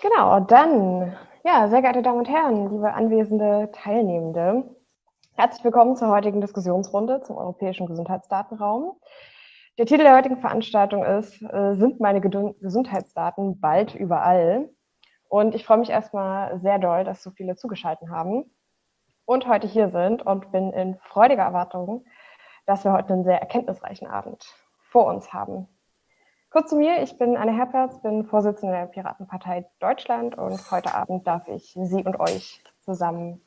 Genau, dann, ja, sehr geehrte Damen und Herren, liebe anwesende Teilnehmende, herzlich willkommen zur heutigen Diskussionsrunde zum europäischen Gesundheitsdatenraum. Der Titel der heutigen Veranstaltung ist, sind meine Gesundheitsdaten bald überall? Und ich freue mich erstmal sehr doll, dass so viele zugeschaltet haben und heute hier sind und bin in freudiger Erwartung, dass wir heute einen sehr erkenntnisreichen Abend vor uns haben. Kurz zu mir, ich bin Anne Herperts, bin Vorsitzende der Piratenpartei Deutschland und heute Abend darf ich Sie und euch zusammen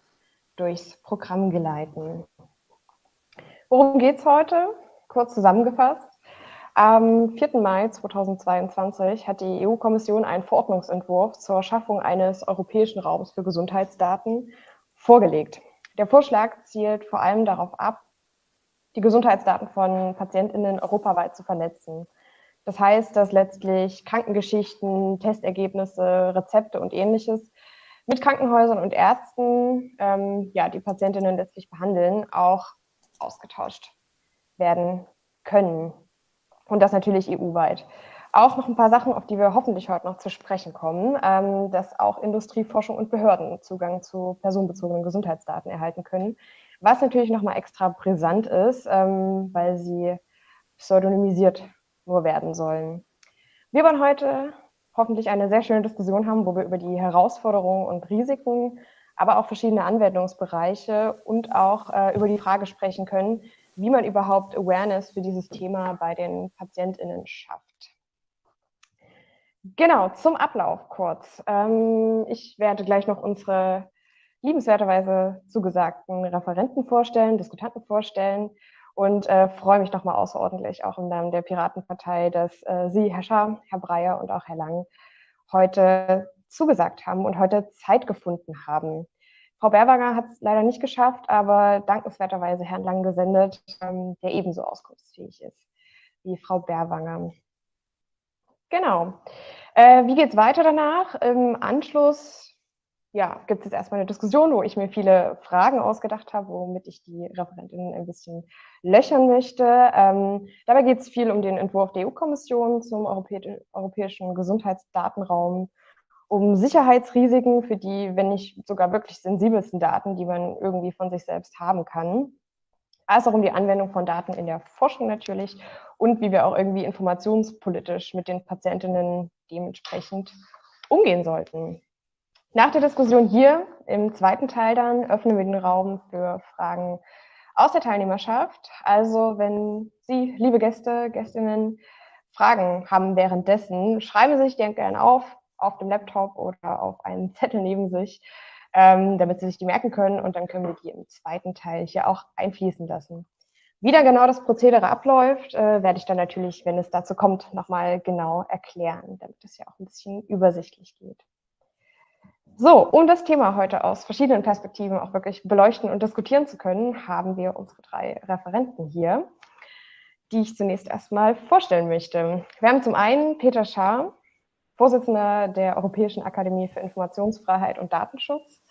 durchs Programm geleiten. Worum geht es heute? Kurz zusammengefasst. Am 4. Mai 2022 hat die EU-Kommission einen Verordnungsentwurf zur Schaffung eines europäischen Raums für Gesundheitsdaten vorgelegt. Der Vorschlag zielt vor allem darauf ab, die Gesundheitsdaten von PatientInnen europaweit zu vernetzen. Das heißt, dass letztlich Krankengeschichten, Testergebnisse, Rezepte und Ähnliches mit Krankenhäusern und Ärzten, die PatientInnen letztlich behandeln, auch ausgetauscht werden können. Und das natürlich EU-weit. Auch noch ein paar Sachen, auf die wir hoffentlich heute noch zu sprechen kommen, dass auch Industrie, Forschung und Behörden Zugang zu personenbezogenen Gesundheitsdaten erhalten können. Was natürlich nochmal extra brisant ist, weil sie pseudonymisiert nur werden sollen. Wir wollen heute hoffentlich eine sehr schöne Diskussion haben, wo wir über die Herausforderungen und Risiken, aber auch verschiedene Anwendungsbereiche und auch über die Frage sprechen können, wie man überhaupt Awareness für dieses Thema bei den PatientInnen schafft. Genau, zum Ablauf kurz. Ich werde gleich noch unsere liebenswerterweise zugesagten Referenten vorstellen, Diskutanten vorstellen und freue mich nochmal außerordentlich auch im Namen der Piratenpartei, dass Sie, Herr Schaar, Herr Breyer und auch Herr Lang heute zugesagt haben und heute Zeit gefunden haben. Frau Berwanger hat es leider nicht geschafft, aber dankenswerterweise Herrn Lang gesendet, der ebenso auskunftsfähig ist wie Frau Berwanger. Genau. Wie geht es weiter danach? Im Anschluss gibt es jetzt erstmal eine Diskussion, wo ich mir viele Fragen ausgedacht habe, womit ich die Referentinnen ein bisschen löchern möchte. Dabei geht es viel um den Entwurf der EU-Kommission zum europäischen Gesundheitsdatenraum, um Sicherheitsrisiken für die, wenn nicht sogar wirklich sensibelsten Daten, die man irgendwie von sich selbst haben kann, als auch um die Anwendung von Daten in der Forschung natürlich und wie wir auch irgendwie informationspolitisch mit den PatientInnen dementsprechend umgehen sollten. Nach der Diskussion hier im zweiten Teil dann öffnen wir den Raum für Fragen aus der Teilnehmerschaft. Also wenn Sie, liebe Gäste, Gästinnen, Fragen haben währenddessen, schreiben Sie sich gerne auf dem Laptop oder auf einem Zettel neben sich, damit Sie sich die merken können und dann können wir die im zweiten Teil hier auch einfließen lassen. Wie dann genau das Prozedere abläuft, werde ich dann natürlich, wenn es dazu kommt, nochmal genau erklären, damit es ja auch ein bisschen übersichtlich geht. So, um das Thema heute aus verschiedenen Perspektiven auch wirklich beleuchten und diskutieren zu können, haben wir unsere drei Referenten hier, die ich zunächst erstmal vorstellen möchte. Wir haben zum einen Peter Schaar, Vorsitzender der Europäischen Akademie für Informationsfreiheit und Datenschutz.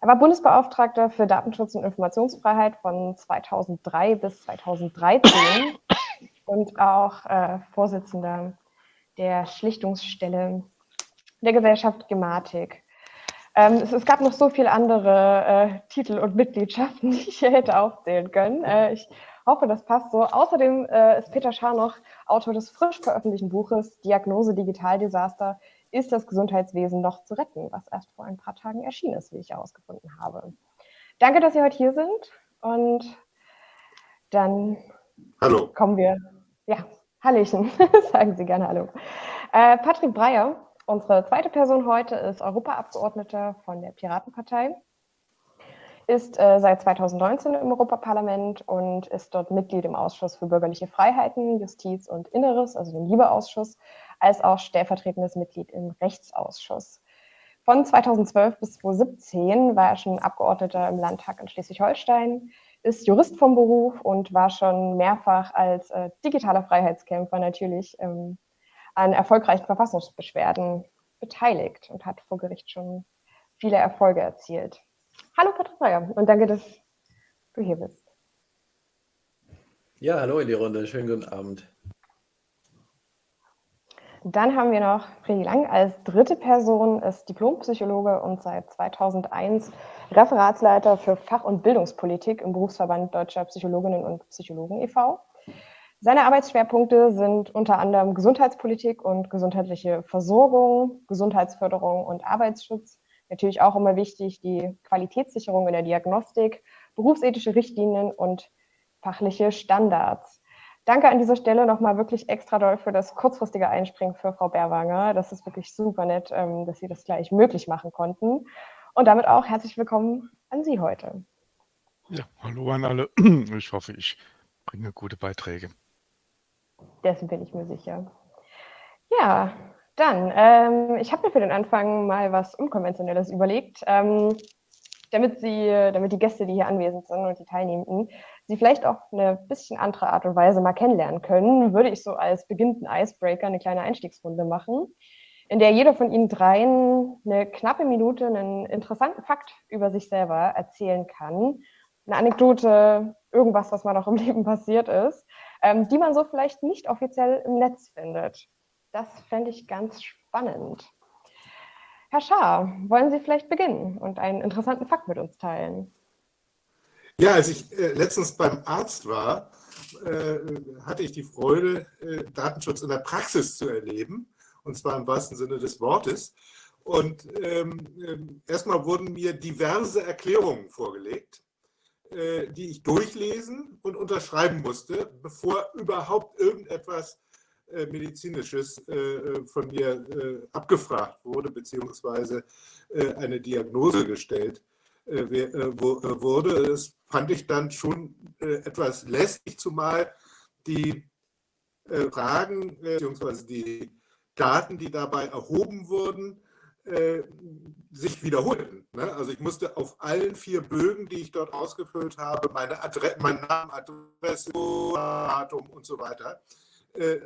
Er war Bundesbeauftragter für Datenschutz und Informationsfreiheit von 2003 bis 2013 und auch Vorsitzender der Schlichtungsstelle der Gesellschaft Gematik. Es gab noch so viele andere Titel und Mitgliedschaften, die ich hier hätte aufzählen können. Ich hoffe, das passt so. Außerdem ist Peter Schaar noch Autor des frisch veröffentlichten Buches Diagnose Digital Desaster, ist das Gesundheitswesen noch zu retten, was erst vor ein paar Tagen erschienen ist, wie ich herausgefunden habe. Danke, dass Sie heute hier sind und dann hallo. Kommen wir. Ja, Hallöchen, sagen Sie gerne Hallo. Patrick Breyer, unsere zweite Person heute, ist Europaabgeordneter von der Piratenpartei, ist seit 2019 im Europaparlament und ist dort Mitglied im Ausschuss für bürgerliche Freiheiten, Justiz und Inneres, also dem LIBE-Ausschuss, als auch stellvertretendes Mitglied im Rechtsausschuss. Von 2012 bis 2017 war er schon Abgeordneter im Landtag in Schleswig-Holstein, ist Jurist vom Beruf und war schon mehrfach als digitaler Freiheitskämpfer natürlich an erfolgreichen Verfassungsbeschwerden beteiligt und hat vor Gericht schon viele Erfolge erzielt. Hallo Patrick Breyer und danke, dass du hier bist. Ja, hallo in die Runde, schönen guten Abend. Dann haben wir noch Fredi Lang als dritte Person, ist Diplompsychologe und seit 2001 Referatsleiter für Fach- und Bildungspolitik im Berufsverband Deutscher Psychologinnen und Psychologen e.V. Seine Arbeitsschwerpunkte sind unter anderem Gesundheitspolitik und gesundheitliche Versorgung, Gesundheitsförderung und Arbeitsschutz. Natürlich auch immer wichtig die Qualitätssicherung in der Diagnostik, berufsethische Richtlinien und fachliche Standards. Danke an dieser Stelle nochmal wirklich extra doll für das kurzfristige Einspringen für Frau Berwanger. Das ist wirklich super nett, dass Sie das gleich möglich machen konnten. Und damit auch herzlich willkommen an Sie heute. Ja, hallo an alle. Ich hoffe, ich bringe gute Beiträge. Dessen bin ich mir sicher. Ja, dann, ich habe mir für den Anfang mal was Unkonventionelles überlegt. Damit die Gäste, die hier anwesend sind und die Teilnehmenden, sie vielleicht auf eine bisschen andere Art und Weise mal kennenlernen können, würde ich so als beginnenden Icebreaker eine kleine Einstiegsrunde machen, in der jeder von Ihnen dreien eine knappe Minute einen interessanten Fakt über sich selber erzählen kann. Eine Anekdote, irgendwas, was mal noch im Leben passiert ist, die man so vielleicht nicht offiziell im Netz findet. Das fände ich ganz spannend. Herr Schaar, wollen Sie vielleicht beginnen und einen interessanten Fakt mit uns teilen? Ja, als ich letztens beim Arzt war, hatte ich die Freude, Datenschutz in der Praxis zu erleben, und zwar im wahrsten Sinne des Wortes. Und erstmal wurden mir diverse Erklärungen vorgelegt, die ich durchlesen und unterschreiben musste, bevor überhaupt irgendetwas Medizinisches von mir abgefragt wurde, beziehungsweise eine Diagnose gestellt wurde. Das fand ich dann schon etwas lästig, zumal die Fragen beziehungsweise die Daten, die dabei erhoben wurden, sich wiederholten. Ne? Also ich musste auf allen 4 Bögen, die ich dort ausgefüllt habe, meinen Namen, Adresse, Datum und so weiter,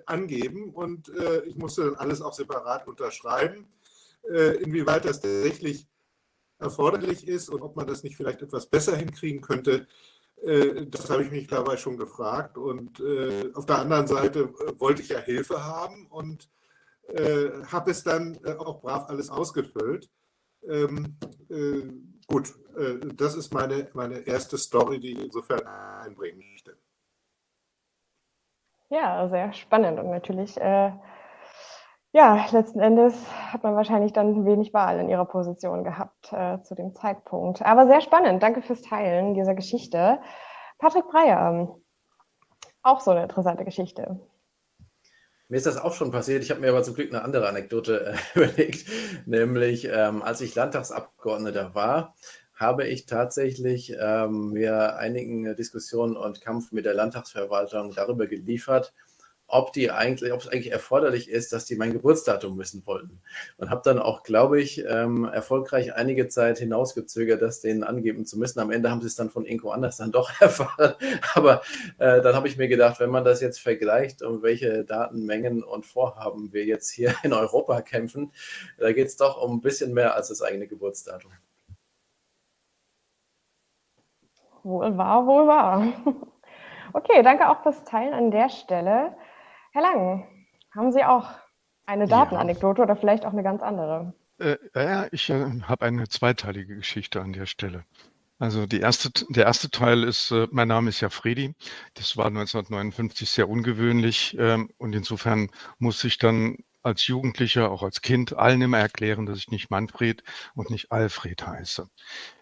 angeben, und ich musste dann alles auch separat unterschreiben. Inwieweit das tatsächlich erforderlich ist und ob man das nicht vielleicht etwas besser hinkriegen könnte, das habe ich mich dabei schon gefragt. Und auf der anderen Seite wollte ich ja Hilfe haben und habe es dann auch brav alles ausgefüllt. Gut, das ist meine erste Story, die ich insofern einbringen möchte. Ja, sehr spannend, und natürlich, ja, letzten Endes hat man wahrscheinlich dann wenig Wahl in ihrer Position gehabt zu dem Zeitpunkt. Aber sehr spannend, danke fürs Teilen dieser Geschichte. Patrick Breyer, auch so eine interessante Geschichte. Mir ist das auch schon passiert, ich habe mir aber zum Glück eine andere Anekdote überlegt, nämlich als ich Landtagsabgeordneter war, habe ich tatsächlich mir einigen Diskussionen und Kampf mit der Landtagsverwaltung darüber geliefert, ob es eigentlich erforderlich ist, dass die mein Geburtsdatum wissen wollten. Und habe dann auch, glaube ich, erfolgreich einige Zeit hinausgezögert, das denen angeben zu müssen. Am Ende haben sie es dann von irgendwo anders dann doch erfahren. Aber dann habe ich mir gedacht, wenn man das jetzt vergleicht, um welche Datenmengen und Vorhaben wir jetzt hier in Europa kämpfen, da geht es doch um ein bisschen mehr als das eigene Geburtsdatum. Wohl wahr, wohl wahr. Okay, danke auch fürs Teilen an der Stelle. Herr Lang, haben Sie auch eine Datenanekdote oder vielleicht auch eine ganz andere? Ja, ich habe eine zweiteilige Geschichte an der Stelle. Also der erste Teil ist, mein Name ist ja Fredi. Das war 1959 sehr ungewöhnlich, und insofern musste ich dann als Jugendlicher, auch als Kind, allen immer erklären, dass ich nicht Manfred und nicht Alfred heiße.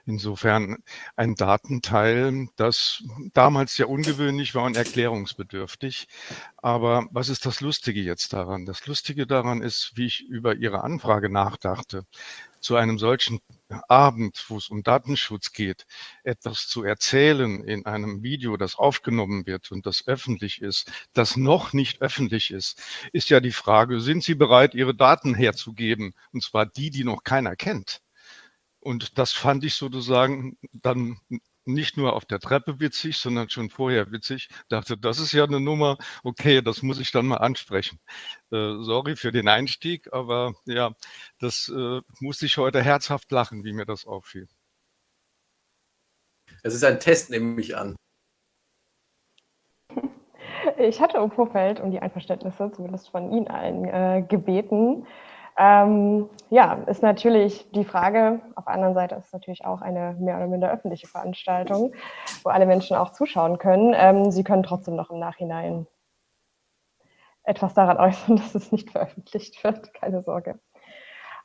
Insofern ein Datenteil, das damals sehr ungewöhnlich war und erklärungsbedürftig. Aber was ist das Lustige jetzt daran? Das Lustige daran ist, wie ich über Ihre Anfrage nachdachte, zu einem solchen Abend, wo es um Datenschutz geht, etwas zu erzählen in einem Video, das aufgenommen wird und das öffentlich ist, das noch nicht öffentlich ist, ist ja die Frage, sind Sie bereit, Ihre Daten herzugeben? Und zwar die, die noch keiner kennt. Und das fand ich sozusagen dann nicht nur auf der Treppe witzig, sondern schon vorher witzig. Dachte, das ist ja eine Nummer, okay, das muss ich dann mal ansprechen. Sorry für den Einstieg, aber ja, das musste ich heute herzhaft lachen, wie mir das auffiel. Es ist ein Test, nehme ich an. Ich hatte im Vorfeld um die Einverständnisse, zumindest von Ihnen allen, gebeten. Ja, ist natürlich die Frage, auf der anderen Seite ist es natürlich auch eine mehr oder minder öffentliche Veranstaltung, wo alle Menschen auch zuschauen können. Sie können trotzdem noch im Nachhinein etwas daran äußern, dass es nicht veröffentlicht wird, keine Sorge.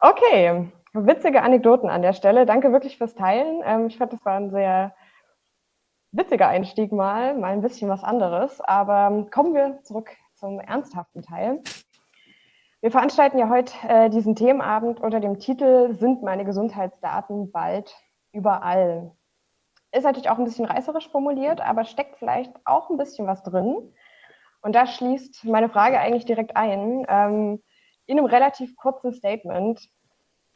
Okay, witzige Anekdoten an der Stelle. Danke wirklich fürs Teilen. Ich fand, das war ein sehr witziger Einstieg mal ein bisschen was anderes. Aber kommen wir zurück zum ernsthaften Teil. Wir veranstalten ja heute diesen Themenabend unter dem Titel "Sind meine Gesundheitsdaten bald überall?" Ist natürlich auch ein bisschen reißerisch formuliert, aber steckt vielleicht auch ein bisschen was drin. Und da schließt meine Frage eigentlich direkt ein. In einem relativ kurzen Statement,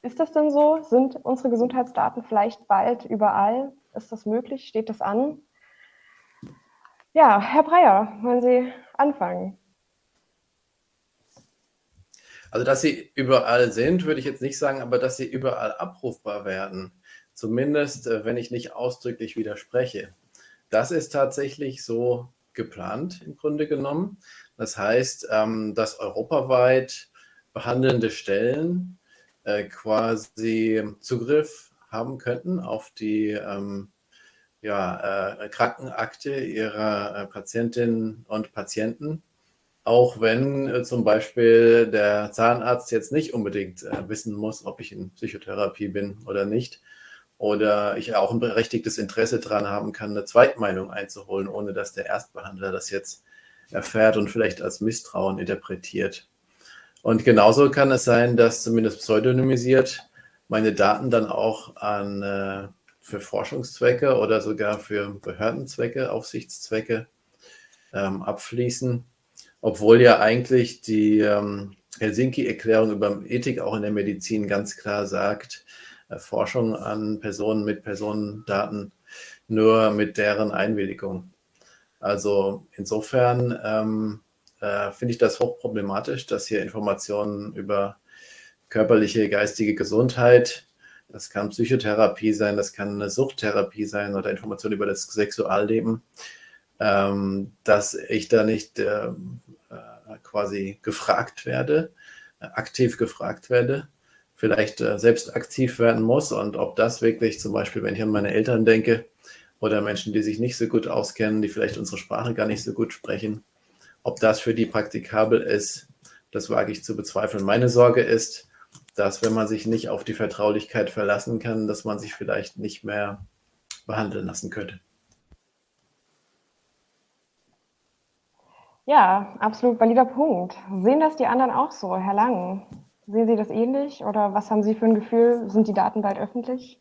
ist das denn so? Sind unsere Gesundheitsdaten vielleicht bald überall? Ist das möglich? Steht das an? Ja, Herr Breyer, wollen Sie anfangen? Also, dass sie überall sind, würde ich jetzt nicht sagen, aber dass sie überall abrufbar werden, zumindest wenn ich nicht ausdrücklich widerspreche. Das ist tatsächlich so geplant im Grunde genommen. Das heißt, dass europaweit behandelnde Stellen quasi Zugriff haben könnten auf die Krankenakte ihrer Patientinnen und Patienten. Auch wenn zum Beispiel der Zahnarzt jetzt nicht unbedingt wissen muss, ob ich in Psychotherapie bin oder nicht. Oder ich auch ein berechtigtes Interesse daran haben kann, eine Zweitmeinung einzuholen, ohne dass der Erstbehandler das jetzt erfährt und vielleicht als Misstrauen interpretiert. Und genauso kann es sein, dass zumindest pseudonymisiert meine Daten dann auch an, für Forschungszwecke oder sogar für Behördenzwecke, Aufsichtszwecke abfließen. Obwohl ja eigentlich die Helsinki-Erklärung über Ethik auch in der Medizin ganz klar sagt, Forschung an Personen mit Personendaten nur mit deren Einwilligung. Also insofern finde ich das hochproblematisch, dass hier Informationen über körperliche, geistige Gesundheit, das kann Psychotherapie sein, das kann eine Suchttherapie sein oder Informationen über das Sexualleben, dass ich da nicht quasi gefragt werde, aktiv gefragt werde, vielleicht selbst aktiv werden muss und ob das wirklich zum Beispiel, wenn ich an meine Eltern denke oder Menschen, die sich nicht so gut auskennen, die vielleicht unsere Sprache gar nicht so gut sprechen, ob das für die praktikabel ist, das wage ich zu bezweifeln. Meine Sorge ist, dass wenn man sich nicht auf die Vertraulichkeit verlassen kann, dass man sich vielleicht nicht mehr behandeln lassen könnte. Ja, absolut valider Punkt. Sehen das die anderen auch so, Herr Lang? Sehen Sie das ähnlich oder was haben Sie für ein Gefühl? Sind die Daten bald öffentlich?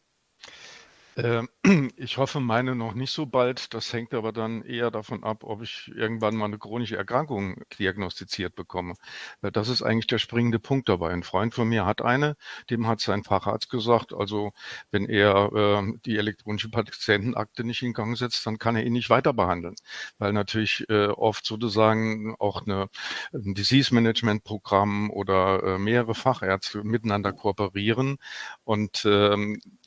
Ich hoffe, meine noch nicht so bald. Das hängt aber dann eher davon ab, ob ich irgendwann mal eine chronische Erkrankung diagnostiziert bekomme. Das ist eigentlich der springende Punkt dabei. Ein Freund von mir hat eine, dem hat sein Facharzt gesagt, also wenn er die elektronische Patientenakte nicht in Gang setzt, dann kann er ihn nicht weiter behandeln, weil natürlich oft sozusagen auch ein Disease-Management-Programm oder mehrere Fachärzte miteinander kooperieren und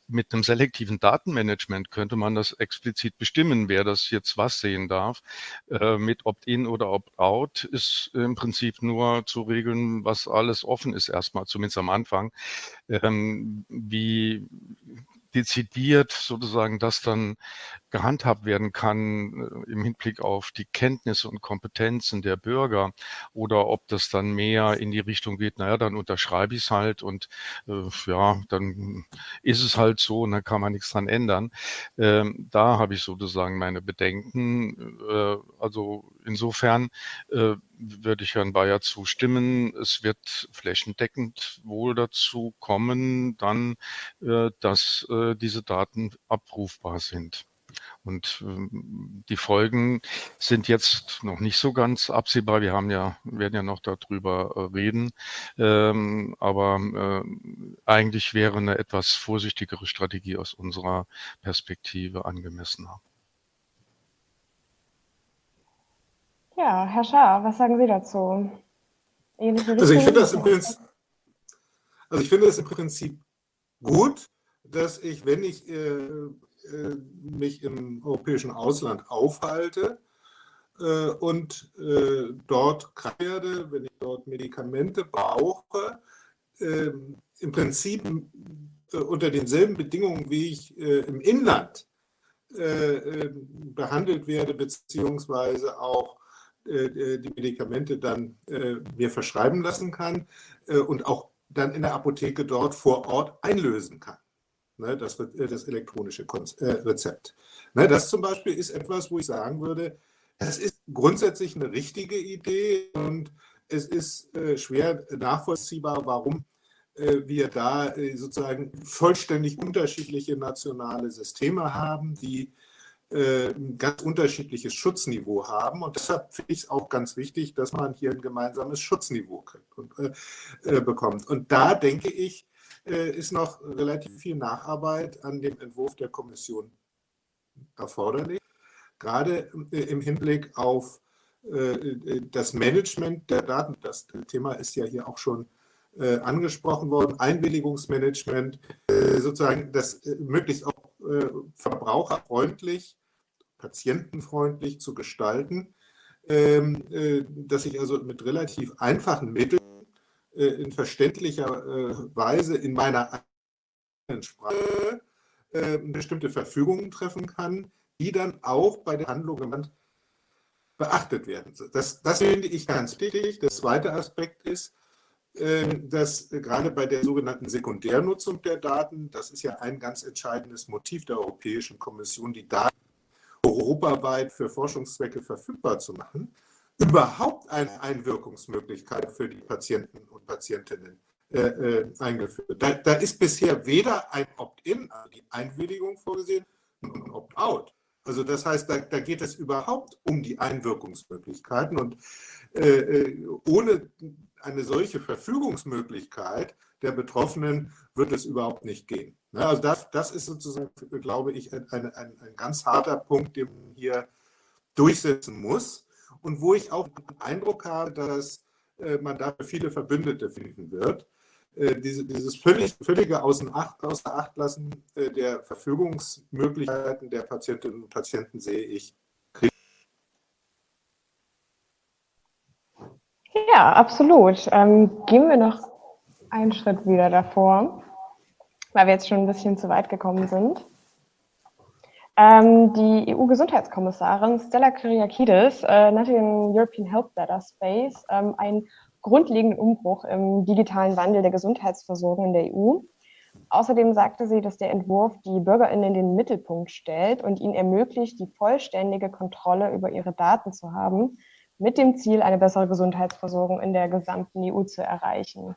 mit einem selektiven Datenmanagement könnte man das explizit bestimmen, wer das jetzt was sehen darf. Mit Opt-in oder Opt-out ist im Prinzip nur zu regeln, was alles offen ist erstmal, zumindest am Anfang. Wie dezidiert sozusagen das dann gehandhabt werden kann im Hinblick auf die Kenntnisse und Kompetenzen der Bürger oder ob das dann mehr in die Richtung geht, naja, dann unterschreibe ich es halt und ja, dann ist es halt so und dann kann man nichts dran ändern. Da habe ich sozusagen meine Bedenken. Also insofern würde ich Herrn Breyer zustimmen. Es wird flächendeckend wohl dazu kommen, dann, dass diese Daten abrufbar sind. Und die Folgen sind jetzt noch nicht so ganz absehbar. Wir werden ja noch darüber reden. Aber eigentlich wäre eine etwas vorsichtigere Strategie aus unserer Perspektive angemessener. Ja, Herr Schaar, was sagen Sie dazu? Also ich finde das im Prinzip gut, dass ich, wenn ich mich im europäischen Ausland aufhalte, und dort krank werde, wenn ich dort Medikamente brauche, im Prinzip unter denselben Bedingungen, wie ich im Inland behandelt werde, beziehungsweise auch die Medikamente dann mir verschreiben lassen kann und auch dann in der Apotheke dort vor Ort einlösen kann. Das elektronische Rezept. Das zum Beispiel ist etwas, wo ich sagen würde, das ist grundsätzlich eine richtige Idee und es ist schwer nachvollziehbar, warum wir da sozusagen vollständig unterschiedliche nationale Systeme haben, die ein ganz unterschiedliches Schutzniveau haben. Und deshalb finde ich es auch ganz wichtig, dass man hier ein gemeinsames Schutzniveau kriegt und, bekommt. Und da denke ich, ist noch relativ viel Nacharbeit an dem Entwurf der Kommission erforderlich. Gerade im Hinblick auf das Management der Daten. Das Thema ist ja hier auch schon angesprochen worden. Einwilligungsmanagement, sozusagen das möglichst auch verbraucherfreundlich, patientenfreundlich zu gestalten, dass ich also mit relativ einfachen Mitteln in verständlicher Weise in meiner eigenen Sprache bestimmte Verfügungen treffen kann, die dann auch bei der Handlung beachtet werden. Das finde ich ganz wichtig. Der zweite Aspekt ist, dass gerade bei der sogenannten Sekundärnutzung der Daten, das ist ja ein ganz entscheidendes Motiv der Europäischen Kommission, die Daten europaweit für Forschungszwecke verfügbar zu machen, überhaupt eine Einwirkungsmöglichkeit für die Patienten und Patientinnen eingeführt. Da ist bisher weder ein Opt-in, also die Einwilligung vorgesehen, noch ein Opt-out. Also das heißt, da geht es überhaupt um die Einwirkungsmöglichkeiten und ohne eine solche Verfügungsmöglichkeit der Betroffenen wird es überhaupt nicht gehen. Also das ist sozusagen, glaube ich, ein ganz harter Punkt, den man hier durchsetzen muss und wo ich auch den Eindruck habe, dass man dafür viele Verbündete finden wird. Dieses völlige Außer-Acht-Lassen der Verfügungsmöglichkeiten der Patientinnen und Patienten sehe ich. Ja, absolut. Gehen wir noch einen Schritt wieder davor, weil wir jetzt schon ein bisschen zu weit gekommen sind. Die EU-Gesundheitskommissarin Stella Kyriakides nannte den European Health Data Space einen grundlegenden Umbruch im digitalen Wandel der Gesundheitsversorgung in der EU. Außerdem sagte sie, dass der Entwurf die BürgerInnen in den Mittelpunkt stellt und ihnen ermöglicht, die vollständige Kontrolle über ihre Daten zu haben, mit dem Ziel, eine bessere Gesundheitsversorgung in der gesamten EU zu erreichen.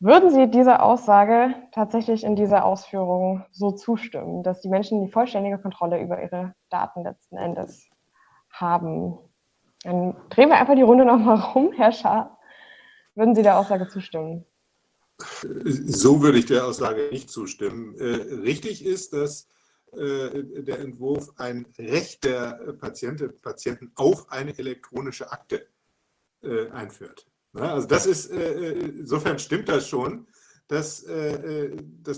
Würden Sie dieser Aussage tatsächlich in dieser Ausführung so zustimmen, dass die Menschen die vollständige Kontrolle über ihre Daten letzten Endes haben? Dann drehen wir einfach die Runde nochmal rum, Herr Schaar. Würden Sie der Aussage zustimmen? So würde ich der Aussage nicht zustimmen. Richtig ist, dass der Entwurf ein Recht der Patientinnen und Patienten auf eine elektronische Akte einführt. Also das ist, insofern stimmt das schon. Das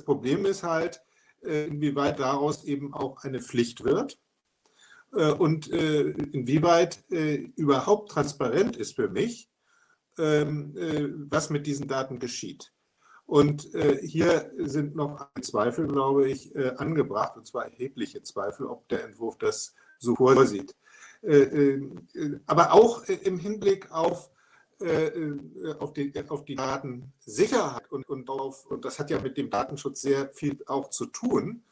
Problem ist halt, inwieweit daraus eben auch eine Pflicht wird und inwieweit überhaupt transparent ist für mich, was mit diesen Daten geschieht. Und hier sind noch Zweifel, glaube ich, angebracht, und zwar erhebliche Zweifel, ob der Entwurf das so vorsieht. Aber auch im Hinblick auf die Datensicherheit und das hat ja mit dem Datenschutz sehr viel auch zu tun,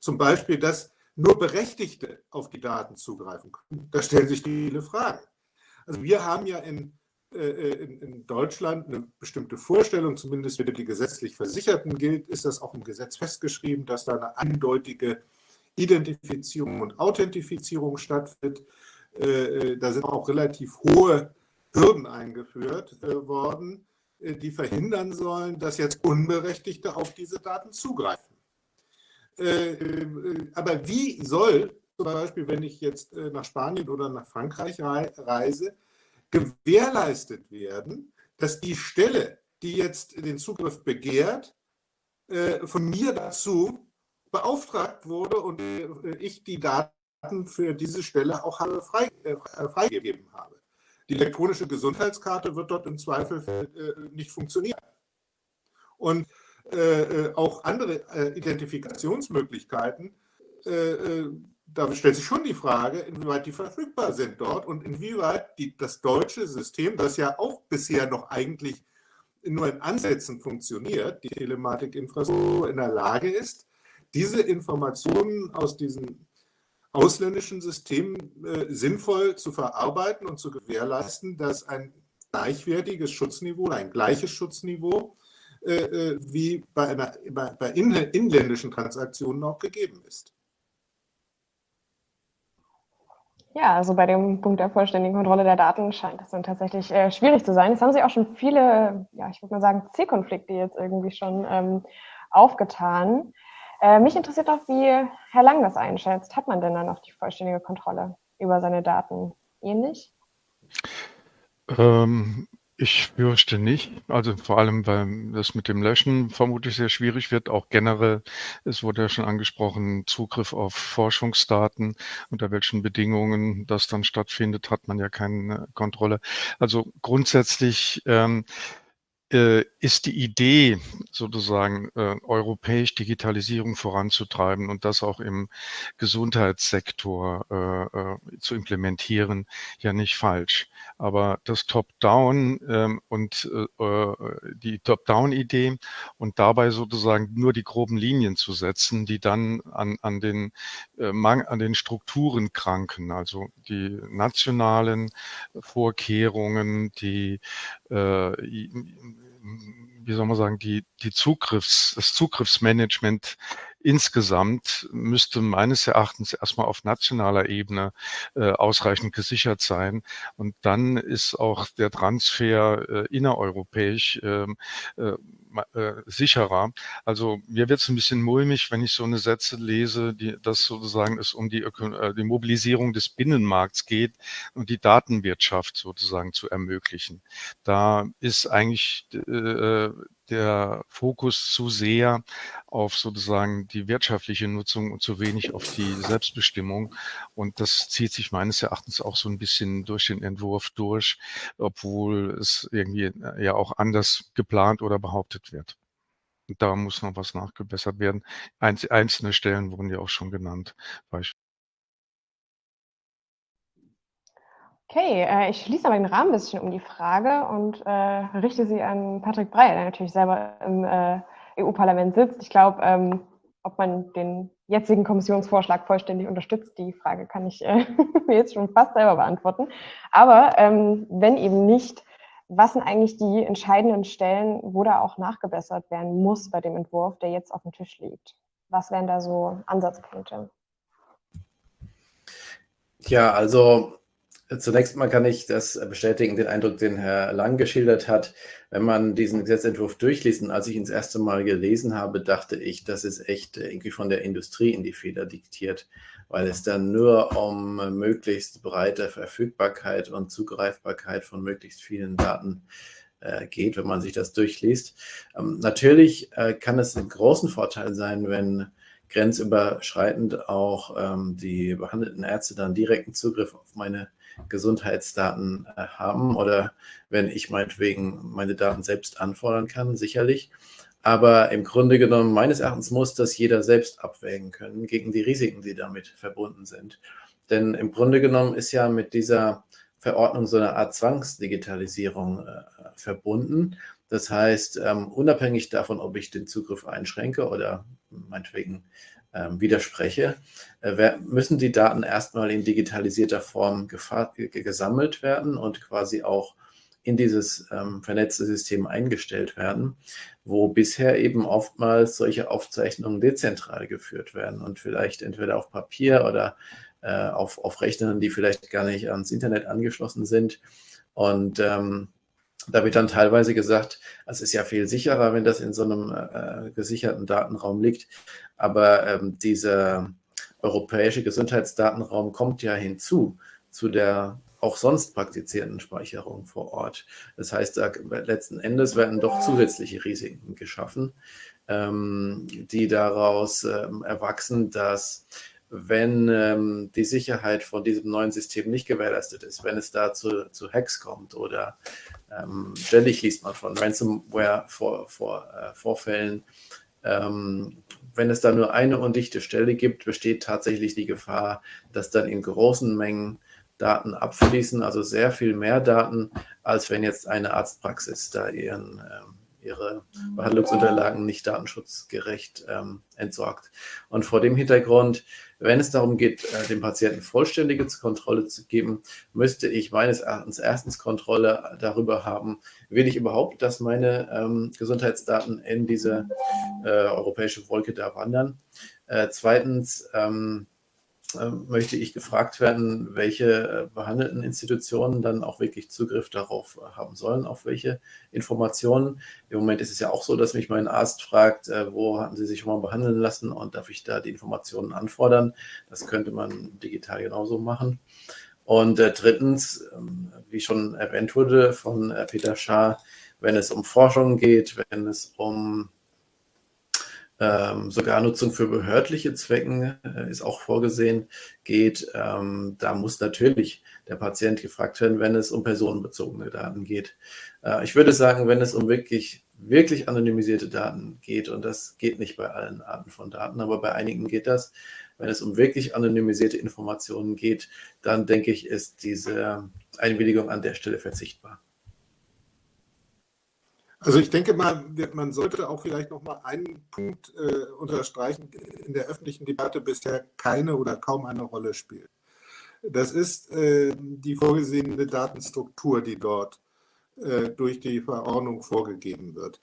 zum Beispiel, dass nur Berechtigte auf die Daten zugreifen können. Da stellen sich viele Fragen. Also wir haben ja in Deutschland eine bestimmte Vorstellung, zumindest für die gesetzlich Versicherten gilt, ist das auch im Gesetz festgeschrieben, dass da eine eindeutige Identifizierung und Authentifizierung stattfindet. Da sind auch relativ hohe Hürden eingeführt worden, die verhindern sollen, dass jetzt Unberechtigte auf diese Daten zugreifen. Aber wie soll zum Beispiel, wenn ich jetzt nach Spanien oder nach Frankreich reise, gewährleistet werden, dass die Stelle, die jetzt den Zugriff begehrt, von mir dazu beauftragt wurde und ich die Daten für diese Stelle auch freigegeben habe. Die elektronische Gesundheitskarte wird dort im Zweifel nicht funktionieren. Und auch andere Identifikationsmöglichkeiten, da stellt sich schon die Frage, inwieweit die verfügbar sind dort und inwieweit das deutsche System, das ja auch bisher noch eigentlich nur in Ansätzen funktioniert, die Telematikinfrastruktur in der Lage ist, diese Informationen aus diesen ausländischen Systemen sinnvoll zu verarbeiten und zu gewährleisten, dass ein gleichwertiges Schutzniveau, ein gleiches Schutzniveau wie bei inländischen Transaktionen auch gegeben ist. Ja, also bei dem Punkt der vollständigen Kontrolle der Daten scheint das dann tatsächlich schwierig zu sein. Jetzt haben sich auch schon viele, ja, ich würde mal sagen, Zielkonflikte jetzt irgendwie schon aufgetan. Mich interessiert auch, wie Herr Lang das einschätzt. Hat man denn dann auch die vollständige Kontrolle über seine Daten? Ähnlich? Ich fürchte nicht. Also vor allem, weil das mit dem Löschen vermutlich sehr schwierig wird. Auch generell, es wurde ja schon angesprochen, Zugriff auf Forschungsdaten, unter welchen Bedingungen das dann stattfindet, hat man ja keine Kontrolle. Also grundsätzlich ist die Idee sozusagen, europäisch Digitalisierung voranzutreiben und das auch im Gesundheitssektor zu implementieren, ja nicht falsch. Aber das Top-Down und die Top-Down-Idee und dabei sozusagen nur die groben Linien zu setzen, die dann an den Strukturen kranken, also die nationalen Vorkehrungen, die wie soll man sagen, das Zugriffsmanagement insgesamt müsste meines Erachtens erstmal auf nationaler Ebene ausreichend gesichert sein. Und dann ist auch der Transfer innereuropäisch sicherer. Also mir wird es ein bisschen mulmig, wenn ich so eine Sätze lese, dass sozusagen es um die Mobilisierung des Binnenmarkts geht und die Datenwirtschaft sozusagen zu ermöglichen. Da ist eigentlich der Fokus zu sehr auf sozusagen die wirtschaftliche Nutzung und zu wenig auf die Selbstbestimmung. Und das zieht sich meines Erachtens auch so ein bisschen durch den Entwurf durch, obwohl es irgendwie ja auch anders geplant oder behauptet wird. Und da muss noch was nachgebessert werden. Einzelne Stellen wurden ja auch schon genannt. Okay, ich schließe aber den Rahmen ein bisschen um die Frage und richte sie an Patrick Breyer, der natürlich selber im EU-Parlament sitzt. Ich glaube, ob man den jetzigen Kommissionsvorschlag vollständig unterstützt, die Frage kann ich mir jetzt schon fast selber beantworten. Aber wenn eben nicht, was sind eigentlich die entscheidenden Stellen, wo da auch nachgebessert werden muss bei dem Entwurf, der jetzt auf dem Tisch liegt? Was wären da so Ansatzpunkte? Ja, also zunächst mal kann ich das bestätigen, den Eindruck, den Herr Lang geschildert hat. Wenn man diesen Gesetzentwurf durchliest, und als ich ihn das erste Mal gelesen habe, dachte ich, das ist echt irgendwie von der Industrie in die Feder diktiert, weil es dann nur um möglichst breite Verfügbarkeit und Zugreifbarkeit von möglichst vielen Daten geht, wenn man sich das durchliest. Natürlich kann es einen großen Vorteil sein, wenn grenzüberschreitend auch die behandelten Ärzte dann direkten Zugriff auf meine Gesundheitsdaten haben oder wenn ich meinetwegen meine Daten selbst anfordern kann, sicherlich. Aber im Grunde genommen, meines Erachtens, muss das jeder selbst abwägen können gegen die Risiken, die damit verbunden sind. Denn im Grunde genommen ist ja mit dieser Verordnung so eine Art Zwangsdigitalisierung verbunden. Das heißt, unabhängig davon, ob ich den Zugriff einschränke oder meinetwegen widerspreche, müssen die Daten erstmal in digitalisierter Form gesammelt werden und quasi auch in dieses vernetzte System eingestellt werden, wo bisher eben oftmals solche Aufzeichnungen dezentral geführt werden und vielleicht entweder auf Papier oder auf Rechnern, die vielleicht gar nicht ans Internet angeschlossen sind. Und da wird dann teilweise gesagt, es ist ja viel sicherer, wenn das in so einem gesicherten Datenraum liegt. Aber dieser europäische Gesundheitsdatenraum kommt ja hinzu zu der auch sonst praktizierten Speicherung vor Ort. Das heißt, da letzten Endes werden doch zusätzliche Risiken geschaffen, die daraus erwachsen, dass wenn die Sicherheit von diesem neuen System nicht gewährleistet ist, wenn es da zu Hacks kommt oder ständig liest man von Ransomware-Vorfällen. Wenn es da nur eine undichte Stelle gibt, besteht tatsächlich die Gefahr, dass dann in großen Mengen Daten abfließen, also sehr viel mehr Daten, als wenn jetzt eine Arztpraxis da ihre Behandlungsunterlagen nicht datenschutzgerecht entsorgt. Und vor dem Hintergrund, wenn es darum geht, dem Patienten vollständige Kontrolle zu geben, müsste ich meines Erachtens erstens Kontrolle darüber haben, will ich überhaupt, dass meine Gesundheitsdaten in diese europäische Wolke da wandern. Zweitens möchte ich gefragt werden, welche behandelnden Institutionen dann auch wirklich Zugriff darauf haben sollen, auf welche Informationen. Im Moment ist es ja auch so, dass mich mein Arzt fragt, wo hatten Sie sich schon mal behandeln lassen und darf ich da die Informationen anfordern? Das könnte man digital genauso machen. Und drittens, wie schon erwähnt wurde von Peter Schaar, wenn es um Forschung geht, wenn es um sogar Nutzung für behördliche Zwecken ist auch vorgesehen, geht. Da muss natürlich der Patient gefragt werden, wenn es um personenbezogene Daten geht. Ich würde sagen, wenn es um wirklich anonymisierte Daten geht, und das geht nicht bei allen Arten von Daten, aber bei einigen geht das, wenn es um wirklich anonymisierte Informationen geht, dann denke ich, ist diese Einwilligung an der Stelle verzichtbar. Also ich denke mal, man sollte auch vielleicht noch mal einen Punkt unterstreichen, in der öffentlichen Debatte bisher keine oder kaum eine Rolle spielt. Das ist die vorgesehene Datenstruktur, die dort durch die Verordnung vorgegeben wird,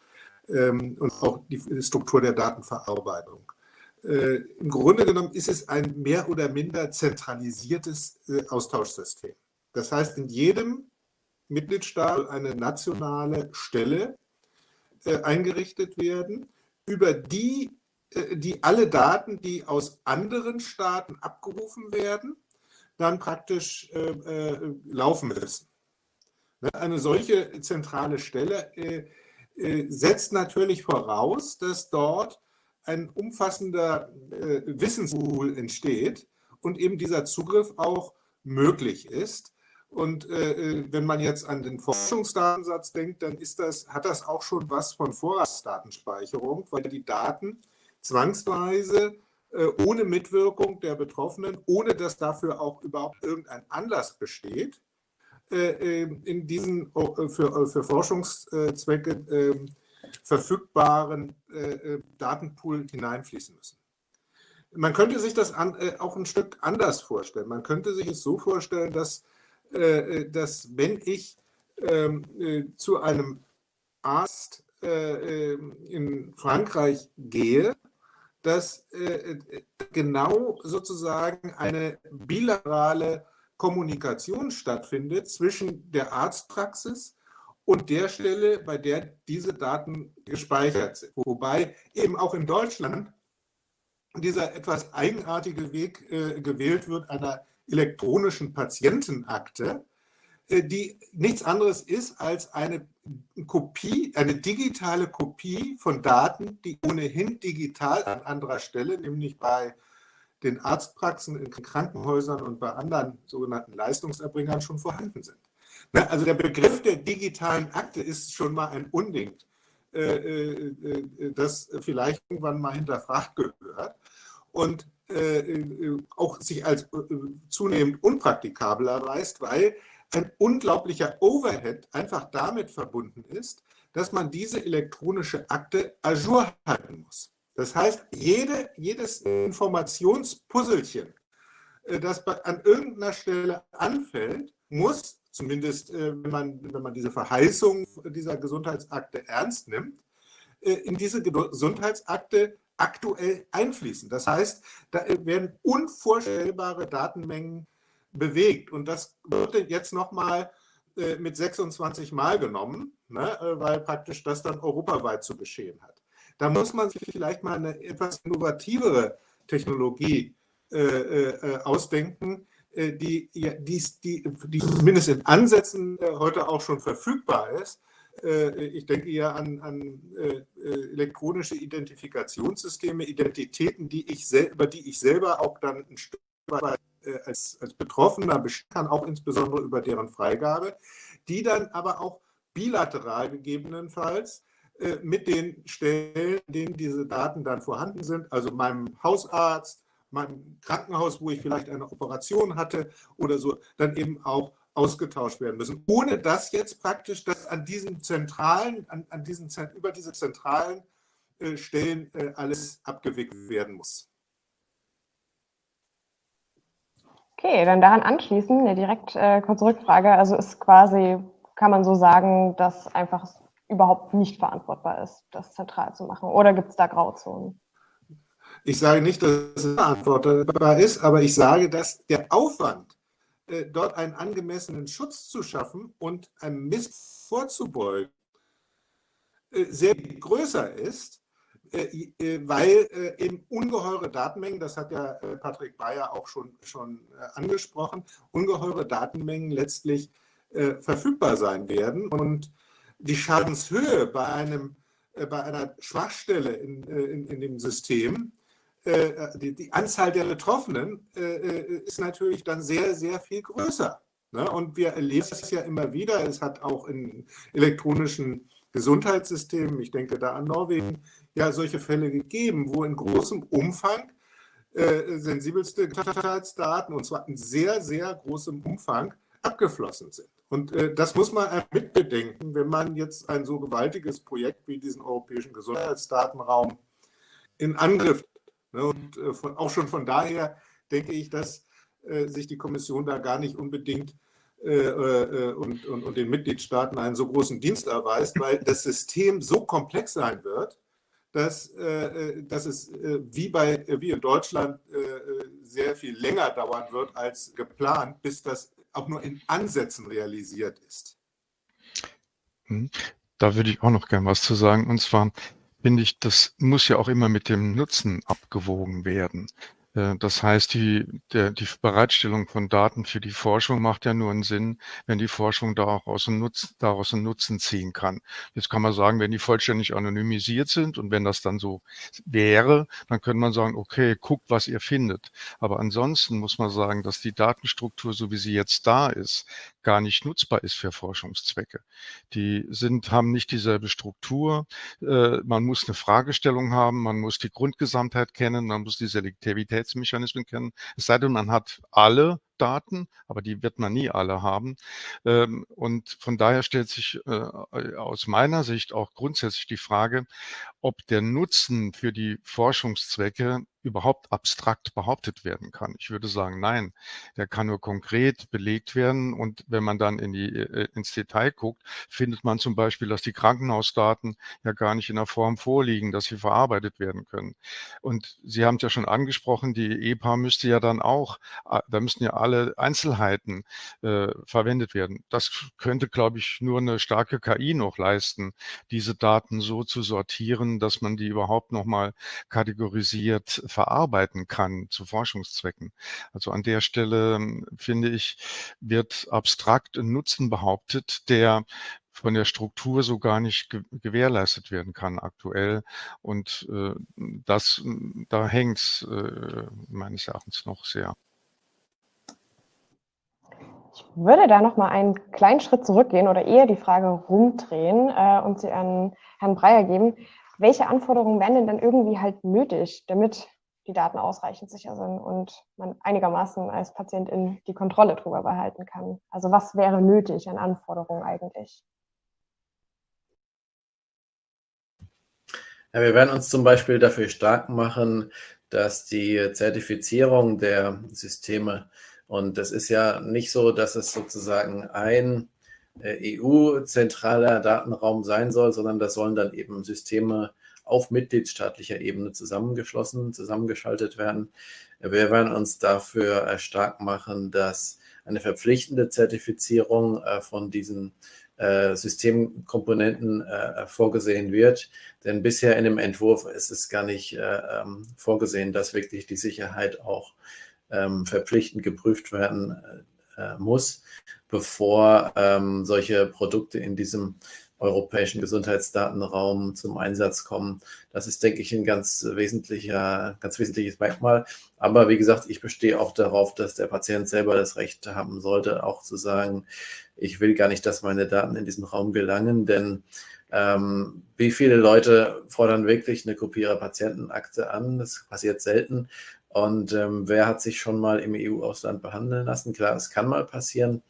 und auch die Struktur der Datenverarbeitung. Im Grunde genommen ist es ein mehr oder minder zentralisiertes Austauschsystem. Das heißt, in jedem Mitgliedstaat eine nationale Stelle eingerichtet werden, über die alle Daten, die aus anderen Staaten abgerufen werden, dann praktisch laufen müssen. Eine solche zentrale Stelle setzt natürlich voraus, dass dort ein umfassender Wissenspool entsteht und eben dieser Zugriff auch möglich ist. Und wenn man jetzt an den Forschungsdatensatz denkt, dann hat das auch schon was von Vorratsdatenspeicherung, weil die Daten zwangsweise ohne Mitwirkung der Betroffenen, ohne dass dafür auch überhaupt irgendein Anlass besteht, in diesen für Forschungszwecke verfügbaren Datenpool hineinfließen müssen. Man könnte sich das auch ein Stück anders vorstellen. Man könnte sich es so vorstellen, dass wenn ich zu einem Arzt in Frankreich gehe, dass genau sozusagen eine bilaterale Kommunikation stattfindet zwischen der Arztpraxis und der Stelle, bei der diese Daten gespeichert sind. Wobei eben auch in Deutschland dieser etwas eigenartige Weg gewählt wird, einer elektronischen Patientenakte, die nichts anderes ist als eine Kopie, eine digitale Kopie von Daten, die ohnehin digital an anderer Stelle, nämlich bei den Arztpraxen, in Krankenhäusern und bei anderen sogenannten Leistungserbringern schon vorhanden sind. Also der Begriff der digitalen Akte ist schon mal ein Unding, das vielleicht irgendwann mal hinterfragt gehört. Und auch sich als zunehmend unpraktikabel erweist, weil ein unglaublicher Overhead einfach damit verbunden ist, dass man diese elektronische Akte ajour halten muss. Das heißt, jedes Informationspuzzelchen, das an irgendeiner Stelle anfällt, muss, zumindest wenn man diese Verheißung dieser Gesundheitsakte ernst nimmt, in diese Gesundheitsakte aktuell einfließen. Das heißt, da werden unvorstellbare Datenmengen bewegt. Und das wird jetzt nochmal mit 26 Mal genommen, ne, weil praktisch das dann europaweit zu geschehen hat. Da muss man sich vielleicht mal eine etwas innovativere Technologie ausdenken, die zumindest in Ansätzen heute auch schon verfügbar ist, Ich denke hier an elektronische Identifikationssysteme, Identitäten, über die ich selber auch dann ein Stück weit als Betroffener bestimmen kann, auch insbesondere über deren Freigabe, die dann aber auch bilateral gegebenenfalls mit den Stellen, in denen diese Daten dann vorhanden sind, also meinem Hausarzt, meinem Krankenhaus, wo ich vielleicht eine Operation hatte oder so, dann eben auch ausgetauscht werden müssen, ohne dass jetzt praktisch das über diese zentralen Stellen alles abgewickelt werden muss. Okay, dann daran anschließen, eine direkt kurze Rückfrage. Also ist quasi, kann man so sagen, dass einfach überhaupt nicht verantwortbar ist, das zentral zu machen? Oder gibt es da Grauzonen? Ich sage nicht, dass es verantwortbar ist, aber ich sage, dass der Aufwand, dort einen angemessenen Schutz zu schaffen und einem Missbrauch vorzubeugen, sehr viel größer ist, weil eben ungeheure Datenmengen, das hat ja Patrick Breyer auch schon angesprochen, ungeheure Datenmengen letztlich verfügbar sein werden. Und die Schadenshöhe bei einer Schwachstelle in dem System, die Anzahl der Betroffenen ist natürlich dann sehr, sehr viel größer. Und wir erleben das ja immer wieder. Es hat auch in elektronischen Gesundheitssystemen, ich denke da an Norwegen, ja solche Fälle gegeben, wo in großem Umfang sensibelste Gesundheitsdaten, und zwar in sehr, sehr großem Umfang, abgeflossen sind. Und das muss man mitbedenken, wenn man jetzt ein so gewaltiges Projekt wie diesen europäischen Gesundheitsdatenraum in Angriff. Und auch schon von daher denke ich, dass sich die Kommission da gar nicht unbedingt und den Mitgliedstaaten einen so großen Dienst erweist, weil das System so komplex sein wird, dass es wie in Deutschland sehr viel länger dauern wird als geplant, bis das auch nur in Ansätzen realisiert ist. Da würde ich auch noch gern was zu sagen, und zwar finde ich, das muss ja auch immer mit dem Nutzen abgewogen werden. Das heißt, die Bereitstellung von Daten für die Forschung macht ja nur einen Sinn, wenn die Forschung daraus einen Nutzen ziehen kann. Jetzt kann man sagen, wenn die vollständig anonymisiert sind und wenn das dann so wäre, dann könnte man sagen, okay, guckt, was ihr findet. Aber ansonsten muss man sagen, dass die Datenstruktur, so wie sie jetzt da ist, gar nicht nutzbar ist für Forschungszwecke. Die haben nicht dieselbe Struktur. Man muss eine Fragestellung haben, man muss die Grundgesamtheit kennen, man muss die Selektivitätsmechanismen kennen. Es sei denn, man hat alle Daten, aber die wird man nie alle haben. Und von daher stellt sich aus meiner Sicht auch grundsätzlich die Frage, ob der Nutzen für die Forschungszwecke überhaupt abstrakt behauptet werden kann. Ich würde sagen, nein, der kann nur konkret belegt werden. Und wenn man dann ins Detail guckt, findet man zum Beispiel, dass die Krankenhausdaten ja gar nicht in der Form vorliegen, dass sie verarbeitet werden können. Und Sie haben es ja schon angesprochen, die EPA müsste ja dann auch, da müssten ja alle Einzelheiten verwendet werden. Das könnte, glaube ich, nur eine starke KI noch leisten, diese Daten so zu sortieren, dass man die überhaupt nochmal kategorisiert verarbeiten kann zu Forschungszwecken. Also an der Stelle, finde ich, wird abstrakt ein Nutzen behauptet, der von der Struktur so gar nicht gewährleistet werden kann aktuell. Und da hängt es meines Erachtens noch sehr. Ich würde da noch mal einen kleinen Schritt zurückgehen oder eher die Frage rumdrehen und sie an Herrn Breyer geben. Welche Anforderungen wären denn dann irgendwie halt nötig, damit die Daten ausreichend sicher sind und man einigermaßen als Patientin die Kontrolle darüber behalten kann? Also was wäre nötig an Anforderungen eigentlich? Ja, wir werden uns zum Beispiel dafür stark machen, dass die Zertifizierung der Systeme, und das ist ja nicht so, dass es sozusagen ein EU-zentraler Datenraum sein soll, sondern das sollen dann eben Systeme auf mitgliedstaatlicher Ebene zusammengeschaltet werden. Wir werden uns dafür stark machen, dass eine verpflichtende Zertifizierung von diesen Systemkomponenten vorgesehen wird. Denn bisher in dem Entwurf ist es gar nicht vorgesehen, dass wirklich die Sicherheit auch verpflichtend geprüft werden muss, bevor solche Produkte in diesem europäischen Gesundheitsdatenraum zum Einsatz kommen. Das ist, denke ich, ein ganz wesentliches Merkmal. Aber wie gesagt, ich bestehe auch darauf, dass der Patient selber das Recht haben sollte, auch zu sagen, ich will gar nicht, dass meine Daten in diesen Raum gelangen, denn wie viele Leute fordern wirklich eine Kopie ihrer Patientenakte an? Das passiert selten. Und wer hat sich schon mal im EU-Ausland behandeln lassen? Klar, es kann mal passieren,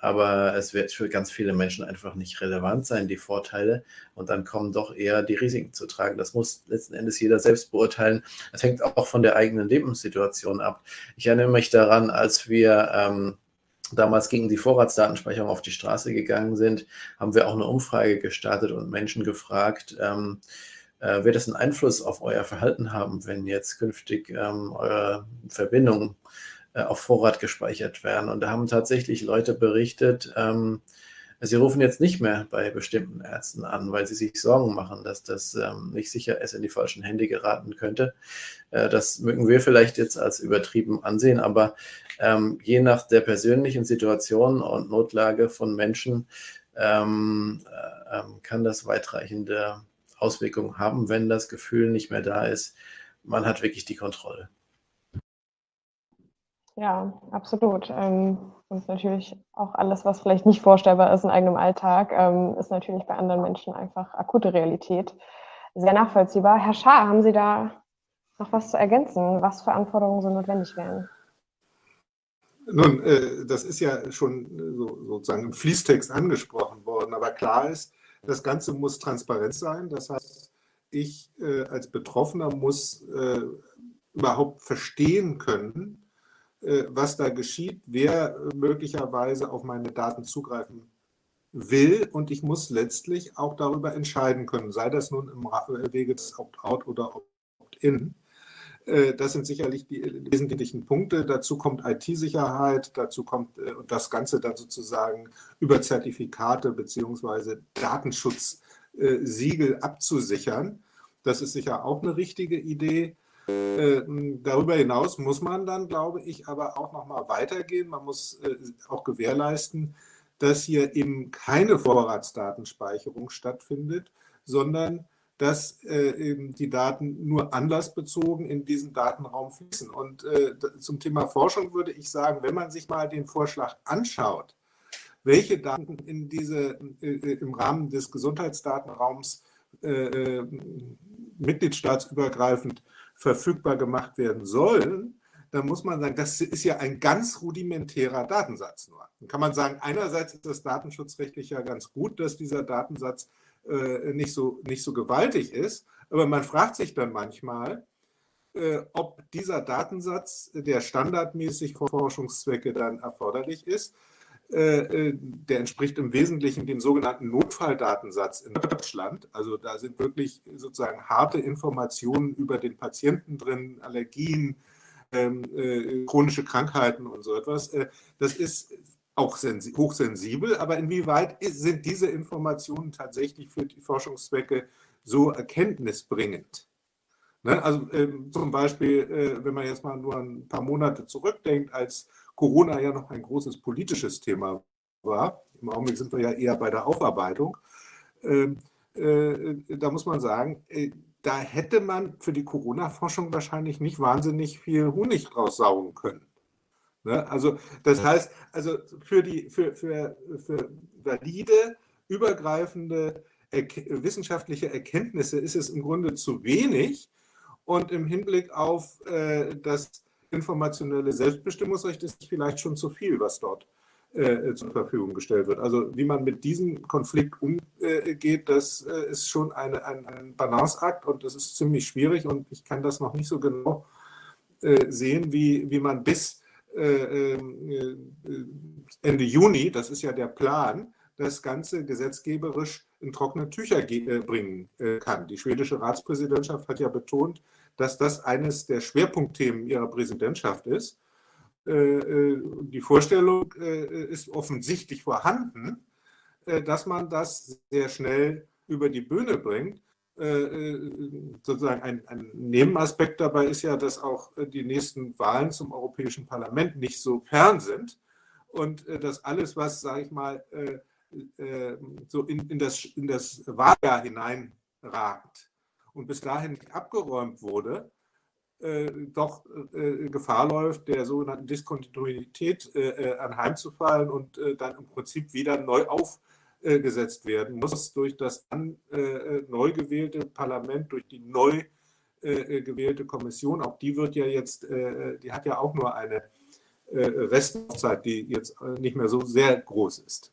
aber es wird für ganz viele Menschen einfach nicht relevant sein, die Vorteile. Und dann kommen doch eher die Risiken zu tragen. Das muss letzten Endes jeder selbst beurteilen. Das hängt auch von der eigenen Lebenssituation ab. Ich erinnere mich daran, als wir damals gegen die Vorratsdatenspeicherung auf die Straße gegangen sind, haben wir auch eine Umfrage gestartet und Menschen gefragt, wird das einen Einfluss auf euer Verhalten haben, wenn jetzt künftig eure Verbindungen auf Vorrat gespeichert werden? Und da haben tatsächlich Leute berichtet, sie rufen jetzt nicht mehr bei bestimmten Ärzten an, weil sie sich Sorgen machen, dass das nicht sicher ist, in die falschen Hände geraten könnte. Das mögen wir vielleicht jetzt als übertrieben ansehen, aber je nach der persönlichen Situation und Notlage von Menschen kann das weitreichende Auswirkungen haben, wenn das Gefühl nicht mehr da ist. Man hat wirklich die Kontrolle. Ja, absolut. Und natürlich auch alles, was vielleicht nicht vorstellbar ist in eigenem Alltag, ist natürlich bei anderen Menschen einfach akute Realität. Sehr nachvollziehbar. Herr Schaar, haben Sie da noch was zu ergänzen, was für Anforderungen so notwendig wären? Nun, das ist ja schon sozusagen im Fließtext angesprochen worden, aber klar ist, das Ganze muss transparent sein. Das heißt, ich als Betroffener muss überhaupt verstehen können, was da geschieht, wer möglicherweise auf meine Daten zugreifen will, und ich muss letztlich auch darüber entscheiden können, sei das nun im Wege des Opt-out oder Opt-in. Das sind sicherlich die wesentlichen Punkte. Dazu kommt IT-Sicherheit, dazu kommt das Ganze dann sozusagen über Zertifikate bzw. Datenschutzsiegel abzusichern. Das ist sicher auch eine richtige Idee. Darüber hinaus muss man dann, glaube ich, aber auch noch mal weitergehen. Man muss auch gewährleisten, dass hier eben keine Vorratsdatenspeicherung stattfindet, sondern dass eben die Daten nur anlassbezogen in diesen Datenraum fließen. Und zum Thema Forschung würde ich sagen, wenn man sich mal den Vorschlag anschaut, welche Daten in im Rahmen des Gesundheitsdatenraums mitgliedstaatsübergreifend verfügbar gemacht werden sollen, dann muss man sagen, das ist ja ein ganz rudimentärer Datensatz nur. Dann kann man sagen, einerseits ist das datenschutzrechtlich ja ganz gut, dass dieser Datensatz nicht so gewaltig ist, aber man fragt sich dann manchmal, ob dieser Datensatz, der standardmäßig für Forschungszwecke dann erforderlich ist, der entspricht im Wesentlichen dem sogenannten Notfalldatensatz in Deutschland. Also da sind wirklich sozusagen harte Informationen über den Patienten drin, Allergien, chronische Krankheiten und so etwas. Das ist auch hochsensibel, aber inwieweit sind diese Informationen tatsächlich für die Forschungszwecke so erkenntnisbringend? Ne? Also zum Beispiel, wenn man jetzt mal nur ein paar Monate zurückdenkt, als Corona ja noch ein großes politisches Thema war. Im Augenblick sind wir ja eher bei der Aufarbeitung. Da muss man sagen, da hätte man für die Corona-Forschung wahrscheinlich nicht wahnsinnig viel Honig draus saugen können. Ne? Also das heißt, also für valide, übergreifende wissenschaftliche Erkenntnisse ist es im Grunde zu wenig. Und im Hinblick auf das informationelle Selbstbestimmungsrecht ist vielleicht schon zu viel, was dort zur Verfügung gestellt wird. Also wie man mit diesem Konflikt umgeht, das ist schon ein Balanceakt, und das ist ziemlich schwierig, und ich kann das noch nicht so genau sehen, wie man bis Ende Juni, das ist ja der Plan, das Ganze gesetzgeberisch in trockene Tücher bringen kann. Die schwedische Ratspräsidentschaft hat ja betont, dass das eines der Schwerpunktthemen ihrer Präsidentschaft ist. Die Vorstellung ist offensichtlich vorhanden, dass man das sehr schnell über die Bühne bringt. Sozusagen ein Nebenaspekt dabei ist ja, dass auch die nächsten Wahlen zum Europäischen Parlament nicht so fern sind und dass alles, was, sage ich mal, so in das Wahljahr hineinragt und bis dahin nicht abgeräumt wurde, doch Gefahr läuft, der sogenannten Diskontinuität anheimzufallen und dann im Prinzip wieder neu aufgesetzt werden muss durch das neu gewählte Parlament, durch die neu gewählte Kommission. Auch die wird ja jetzt, die hat ja auch nur eine Restlaufzeit, die jetzt nicht mehr so sehr groß ist.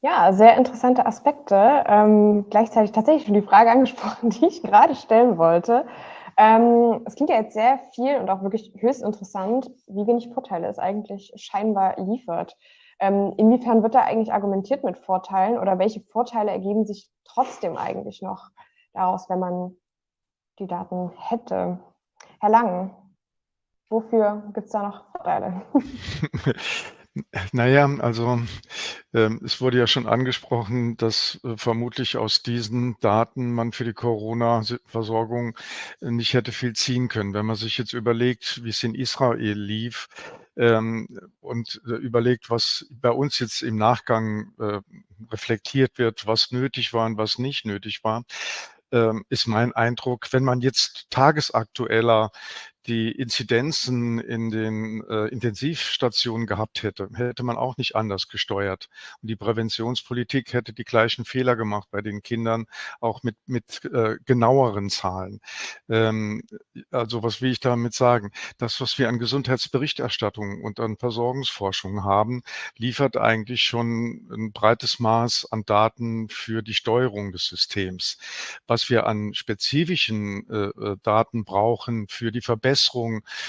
Ja, sehr interessante Aspekte. Gleichzeitig tatsächlich schon die Frage angesprochen, die ich gerade stellen wollte. Es klingt ja jetzt sehr viel und auch wirklich höchst interessant, wie wenig Vorteile es eigentlich scheinbar liefert. Inwiefern wird da eigentlich argumentiert mit Vorteilen oder welche Vorteile ergeben sich trotzdem eigentlich noch daraus, wenn man die Daten hätte? Herr Lang, wofür gibt es da noch Vorteile? Naja, also es wurde ja schon angesprochen, dass vermutlich aus diesen Daten man für die Corona-Versorgung nicht hätte viel ziehen können. Wenn man sich jetzt überlegt, wie es in Israel lief und überlegt, was bei uns jetzt im Nachgang reflektiert wird, was nötig war und was nicht nötig war, ist mein Eindruck, wenn man jetzt tagesaktueller die Inzidenzen in den Intensivstationen gehabt hätte, hätte man auch nicht anders gesteuert. Und die Präventionspolitik hätte die gleichen Fehler gemacht bei den Kindern, auch mit genaueren Zahlen. Also was will ich damit sagen? Das, was wir an Gesundheitsberichterstattung und an Versorgungsforschung haben, liefert eigentlich schon ein breites Maß an Daten für die Steuerung des Systems. Was wir an spezifischen Daten brauchen für die Verbesserung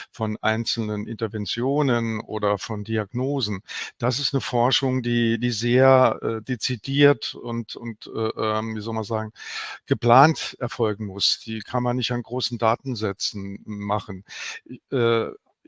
von einzelnen Interventionen oder von Diagnosen. Das ist eine Forschung, die sehr dezidiert und wie soll man sagen, geplant erfolgen muss. Die kann man nicht an großen Datensätzen machen.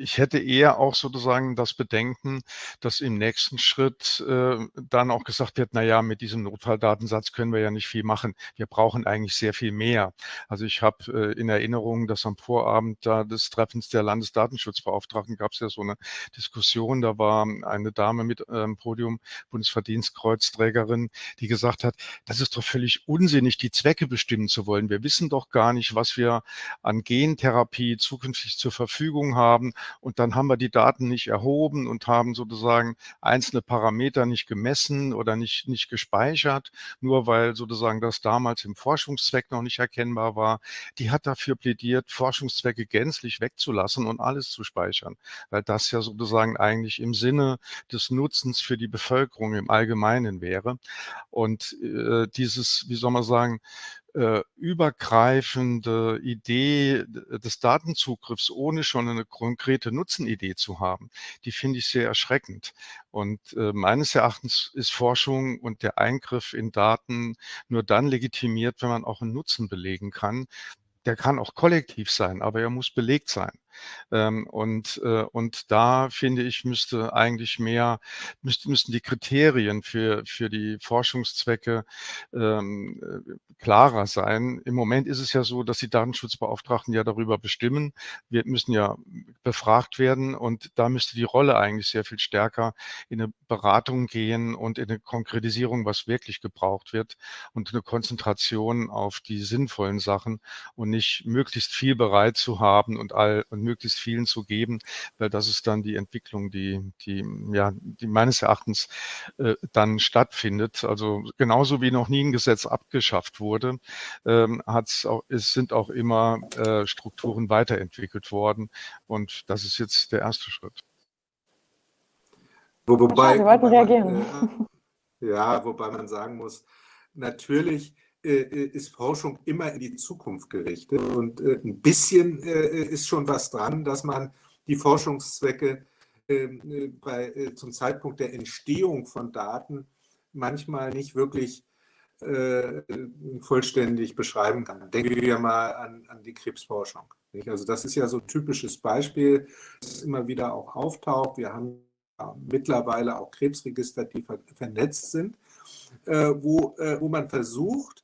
Ich hätte eher auch sozusagen das Bedenken, dass im nächsten Schritt dann auch gesagt wird, naja, mit diesem Notfalldatensatz können wir ja nicht viel machen. Wir brauchen eigentlich sehr viel mehr. Also ich habe in Erinnerung, dass am Vorabend da des Treffens der Landesdatenschutzbeauftragten gab es ja so eine Diskussion. Da war eine Dame mit Podium, Bundesverdienstkreuzträgerin, die gesagt hat, das ist doch völlig unsinnig, die Zwecke bestimmen zu wollen. Wir wissen doch gar nicht, was wir an Gentherapie zukünftig zur Verfügung haben. Und dann haben wir die Daten nicht erhoben und haben sozusagen einzelne Parameter nicht gemessen oder nicht gespeichert, nur weil sozusagen das damals im Forschungszweck noch nicht erkennbar war. Die hat dafür plädiert, Forschungszwecke gänzlich wegzulassen und alles zu speichern, weil das ja sozusagen eigentlich im Sinne des Nutzens für die Bevölkerung im Allgemeinen wäre. Und dieses, wie soll man sagen, übergreifende Idee des Datenzugriffs, ohne schon eine konkrete Nutzenidee zu haben, die finde ich sehr erschreckend. Und meines Erachtens ist Forschung und der Eingriff in Daten nur dann legitimiert, wenn man auch einen Nutzen belegen kann. Der kann auch kollektiv sein, aber er muss belegt sein. Und da, finde ich, müsste eigentlich mehr, müssten die Kriterien für die Forschungszwecke klarer sein. Im Moment ist es ja so, dass die Datenschutzbeauftragten ja darüber bestimmen. Wir müssen ja befragt werden und da müsste die Rolle eigentlich sehr viel stärker in eine Beratung gehen und in eine Konkretisierung, was wirklich gebraucht wird und eine Konzentration auf die sinnvollen Sachen und nicht möglichst viel bereit zu haben und möglichst vielen zu geben, weil das ist dann die Entwicklung, die meines Erachtens dann stattfindet. Also genauso wie noch nie ein Gesetz abgeschafft wurde, sind auch immer Strukturen weiterentwickelt worden und das ist jetzt der erste Schritt. Wobei man sagen muss, natürlich ist Forschung immer in die Zukunft gerichtet und ein bisschen ist schon was dran, dass man die Forschungszwecke zum Zeitpunkt der Entstehung von Daten manchmal nicht wirklich vollständig beschreiben kann. Denken wir mal an die Krebsforschung. Nicht? Also das ist ja so ein typisches Beispiel, das immer wieder auch auftaucht. Wir haben mittlerweile auch Krebsregister, die vernetzt sind, wo man versucht,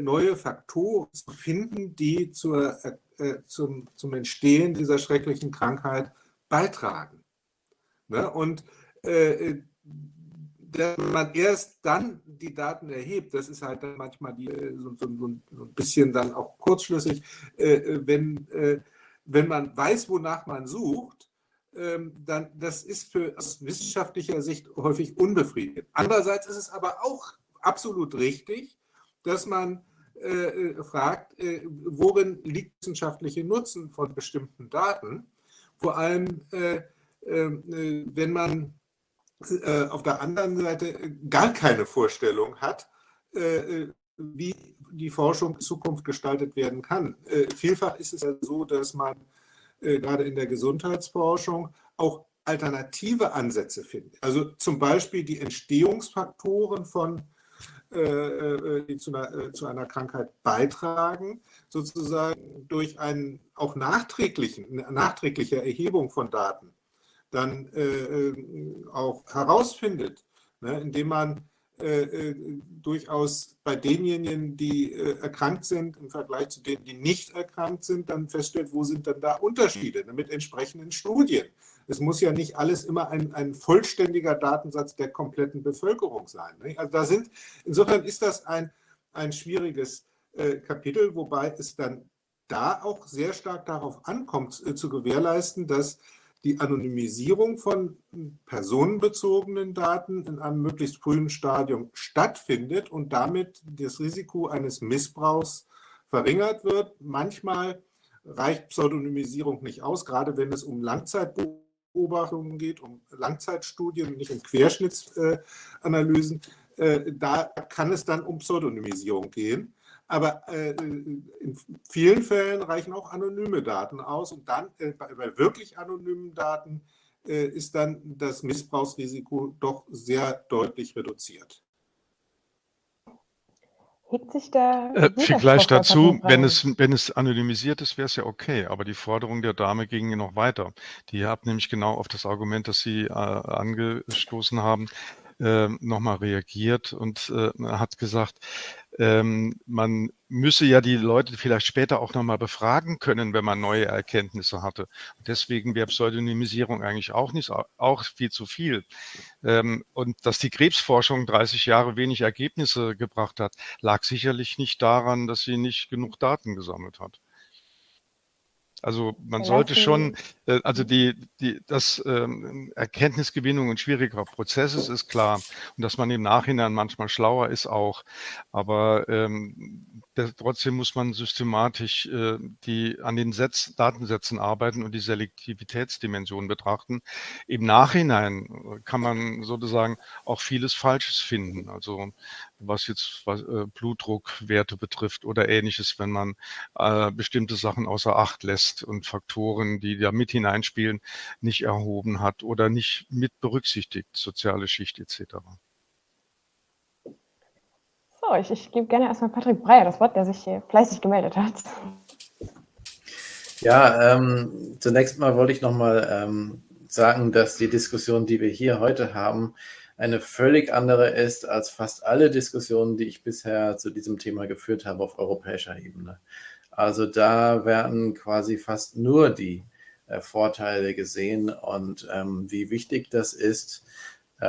neue Faktoren zu finden, die zum Entstehen dieser schrecklichen Krankheit beitragen. Ne? Und dass man erst dann die Daten erhebt, das ist halt dann manchmal so ein bisschen dann auch kurzschlüssig, wenn man weiß, wonach man sucht, dann das ist aus wissenschaftlicher Sicht häufig unbefriedigend. Andererseits ist es aber auch absolut richtig, dass man fragt, worin liegt wissenschaftliche Nutzen von bestimmten Daten, vor allem wenn man auf der anderen Seite gar keine Vorstellung hat, wie die Forschung in Zukunft gestaltet werden kann. Vielfach ist es ja so, dass man gerade in der Gesundheitsforschung auch alternative Ansätze findet. Also zum Beispiel die Entstehungsfaktoren von die zu einer Krankheit beitragen, sozusagen durch einen auch nachträgliche Erhebung von Daten dann auch herausfindet, ne, indem man durchaus bei denjenigen, die erkrankt sind, im Vergleich zu denen, die nicht erkrankt sind, dann feststellt, wo sind dann da Unterschiede, ne, mit entsprechenden Studien. Es muss ja nicht alles immer ein vollständiger Datensatz der kompletten Bevölkerung sein. Ne? Also insofern ist das ein schwieriges Kapitel, wobei es dann da auch sehr stark darauf ankommt, zu gewährleisten, dass die Anonymisierung von personenbezogenen Daten in einem möglichst frühen Stadium stattfindet und damit das Risiko eines Missbrauchs verringert wird. Manchmal reicht Pseudonymisierung nicht aus, gerade wenn es um Langzeitbeobachtungen geht, um Langzeitstudien, nicht um Querschnittsanalysen. Da kann es dann um Pseudonymisierung gehen. Aber in vielen Fällen reichen auch anonyme Daten aus. Und dann bei wirklich anonymen Daten ist dann das Missbrauchsrisiko doch sehr deutlich reduziert. Hebt sich da vielleicht dazu, wenn es anonymisiert ist, wäre es ja okay. Aber die Forderung der Dame ging noch weiter. Die hat nämlich genau auf das Argument, das Sie angestoßen haben, nochmal reagiert und hat gesagt, man müsse ja die Leute vielleicht später auch nochmal befragen können, wenn man neue Erkenntnisse hatte. Deswegen wäre Pseudonymisierung eigentlich auch viel zu viel. Und dass die Krebsforschung 30 Jahre wenig Ergebnisse gebracht hat, lag sicherlich nicht daran, dass sie nicht genug Daten gesammelt hat. Also man sollte schon, also dass Erkenntnisgewinnung ein schwieriger Prozess ist klar. Und dass man im Nachhinein manchmal schlauer ist auch. Aber trotzdem muss man systematisch an den Datensätzen arbeiten und die Selektivitätsdimension betrachten. Im Nachhinein kann man sozusagen auch vieles Falsches finden. Also was jetzt Blutdruckwerte betrifft oder Ähnliches, wenn man bestimmte Sachen außer Acht lässt und Faktoren, die da mit hineinspielen, nicht erhoben hat oder nicht mit berücksichtigt, soziale Schicht etc. So, ich gebe gerne erstmal Patrick Breyer das Wort, der sich hier fleißig gemeldet hat. Ja, zunächst mal wollte ich nochmal sagen, dass die Diskussion, die wir hier heute haben, eine völlig andere ist als fast alle Diskussionen, die ich bisher zu diesem Thema geführt habe auf europäischer Ebene. Also da werden quasi fast nur die Vorteile gesehen und wie wichtig das ist. Es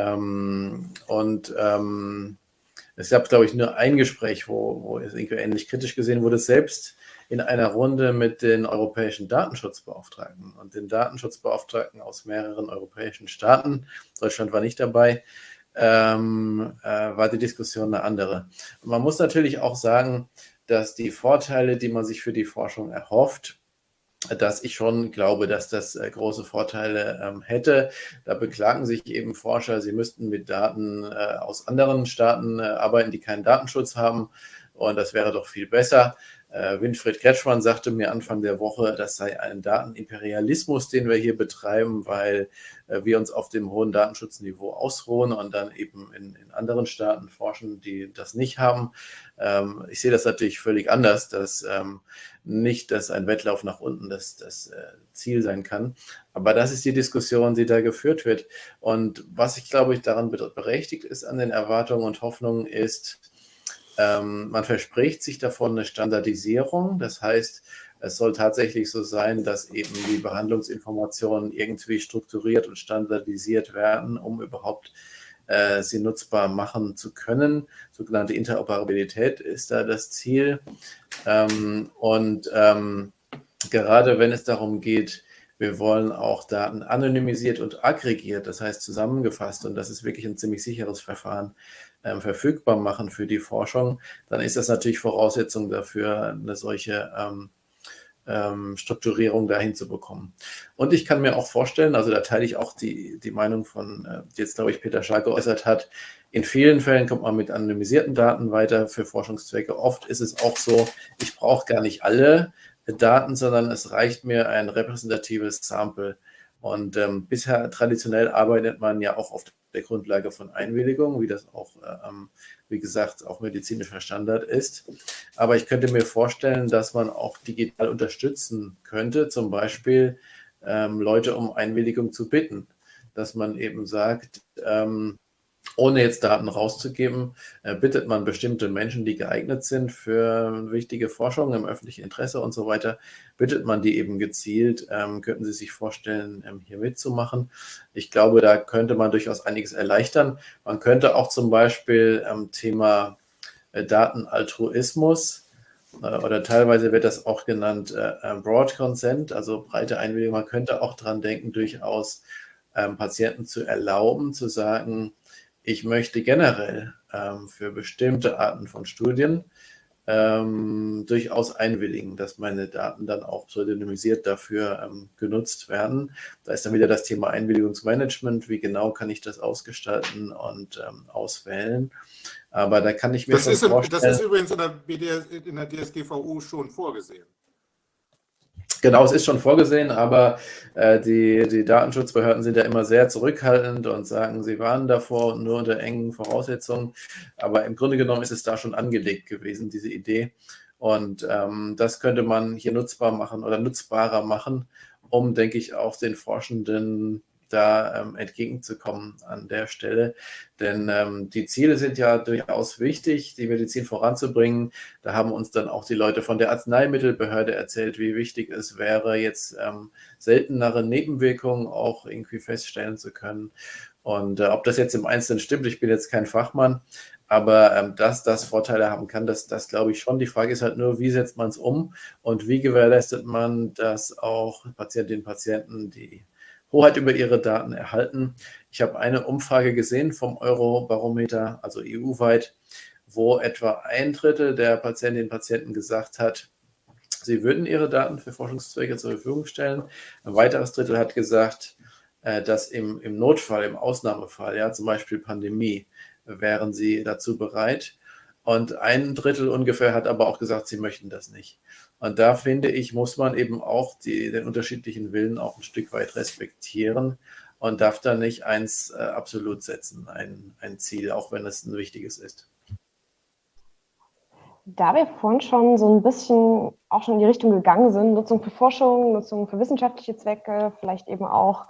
gab, glaube ich, nur ein Gespräch, wo es irgendwie ähnlich kritisch gesehen wurde, selbst in einer Runde mit den europäischen Datenschutzbeauftragten und den Datenschutzbeauftragten aus mehreren europäischen Staaten. Deutschland war nicht dabei, war die Diskussion eine andere. Und man muss natürlich auch sagen, dass die Vorteile, die man sich für die Forschung erhofft, dass ich schon glaube, dass das große Vorteile hätte. Da beklagen sich eben Forscher, sie müssten mit Daten aus anderen Staaten arbeiten, die keinen Datenschutz haben. Und das wäre doch viel besser. Winfried Kretschmann sagte mir Anfang der Woche, das sei ein Datenimperialismus, den wir hier betreiben, weil wir uns auf dem hohen Datenschutzniveau ausruhen und dann eben in anderen Staaten forschen, die das nicht haben. Ich sehe das natürlich völlig anders, dass nicht, dass ein Wettlauf nach unten das Ziel sein kann. Aber das ist die Diskussion, die da geführt wird. Und was ich glaube, daran berechtigt ist an den Erwartungen und Hoffnungen ist, man verspricht sich davon eine Standardisierung. Das heißt, es soll tatsächlich so sein, dass eben die Behandlungsinformationen irgendwie strukturiert und standardisiert werden, um überhaupt sie nutzbar machen zu können. Sogenannte Interoperabilität ist da das Ziel. Gerade wenn es darum geht, wir wollen auch Daten anonymisiert und aggregiert, das heißt zusammengefasst, und das ist wirklich ein ziemlich sicheres Verfahren, verfügbar machen für die Forschung, dann ist das natürlich Voraussetzung dafür, eine solche Strukturierung dahin zu bekommen. Und ich kann mir auch vorstellen, also da teile ich auch die Meinung von, die jetzt glaube ich Peter Schaar geäußert hat, in vielen Fällen kommt man mit anonymisierten Daten weiter für Forschungszwecke. Oft ist es auch so, ich brauche gar nicht alle Daten, sondern es reicht mir ein repräsentatives Sample. Und bisher traditionell arbeitet man ja auch auf der Grundlage von Einwilligung, wie das auch, wie gesagt, auch medizinischer Standard ist. Aber ich könnte mir vorstellen, dass man auch digital unterstützen könnte, zum Beispiel Leute um Einwilligung zu bitten, dass man eben sagt, ohne jetzt Daten rauszugeben, bittet man bestimmte Menschen, die geeignet sind für wichtige Forschung im öffentlichen Interesse und so weiter, bittet man die eben gezielt, könnten sie sich vorstellen, hier mitzumachen. Ich glaube, da könnte man durchaus einiges erleichtern. Man könnte auch zum Beispiel am Thema Datenaltruismus oder teilweise wird das auch genannt Broad Consent, also breite Einwilligung. Man könnte auch dran denken, durchaus Patienten zu erlauben, zu sagen, ich möchte generell für bestimmte Arten von Studien durchaus einwilligen, dass meine Daten dann auch pseudonymisiert dafür genutzt werden. Da ist dann wieder das Thema Einwilligungsmanagement, wie genau kann ich das ausgestalten und auswählen. Aber da kann ich mir das vorstellen... Das ist übrigens in der DSGVU schon vorgesehen. Genau, es ist schon vorgesehen, aber die Datenschutzbehörden sind ja immer sehr zurückhaltend und sagen, sie waren davor nur unter engen Voraussetzungen. Aber im Grunde genommen ist es da schon angelegt gewesen, diese Idee. Und das könnte man hier nutzbar machen oder nutzbarer machen, um, denke ich, auch den Forschenden da entgegenzukommen an der Stelle. Denn die Ziele sind ja durchaus wichtig, die Medizin voranzubringen. Da haben uns dann auch die Leute von der Arzneimittelbehörde erzählt, wie wichtig es wäre, jetzt seltenere Nebenwirkungen auch irgendwie feststellen zu können. Und ob das jetzt im Einzelnen stimmt, ich bin jetzt kein Fachmann, aber dass das Vorteile haben kann, das glaube ich schon. Die Frage ist halt nur, wie setzt man es um und wie gewährleistet man, dass auch Patientinnen und Patienten die Hoheit über ihre Daten erhalten. Ich habe eine Umfrage gesehen vom Eurobarometer, also EU-weit, wo etwa 1/3 der Patientinnen und Patienten gesagt hat, sie würden ihre Daten für Forschungszwecke zur Verfügung stellen. Ein weiteres Drittel hat gesagt, dass im Notfall, im Ausnahmefall, ja, zum Beispiel Pandemie, wären sie dazu bereit. Und 1/3 ungefähr hat aber auch gesagt, sie möchten das nicht. Und da, finde ich, muss man eben auch den unterschiedlichen Willen auch ein Stück weit respektieren und darf da nicht eins absolut setzen, ein Ziel, auch wenn es ein wichtiges ist. Da wir vorhin schon so ein bisschen auch schon in die Richtung gegangen sind, Nutzung für Forschung, Nutzung für wissenschaftliche Zwecke, vielleicht eben auch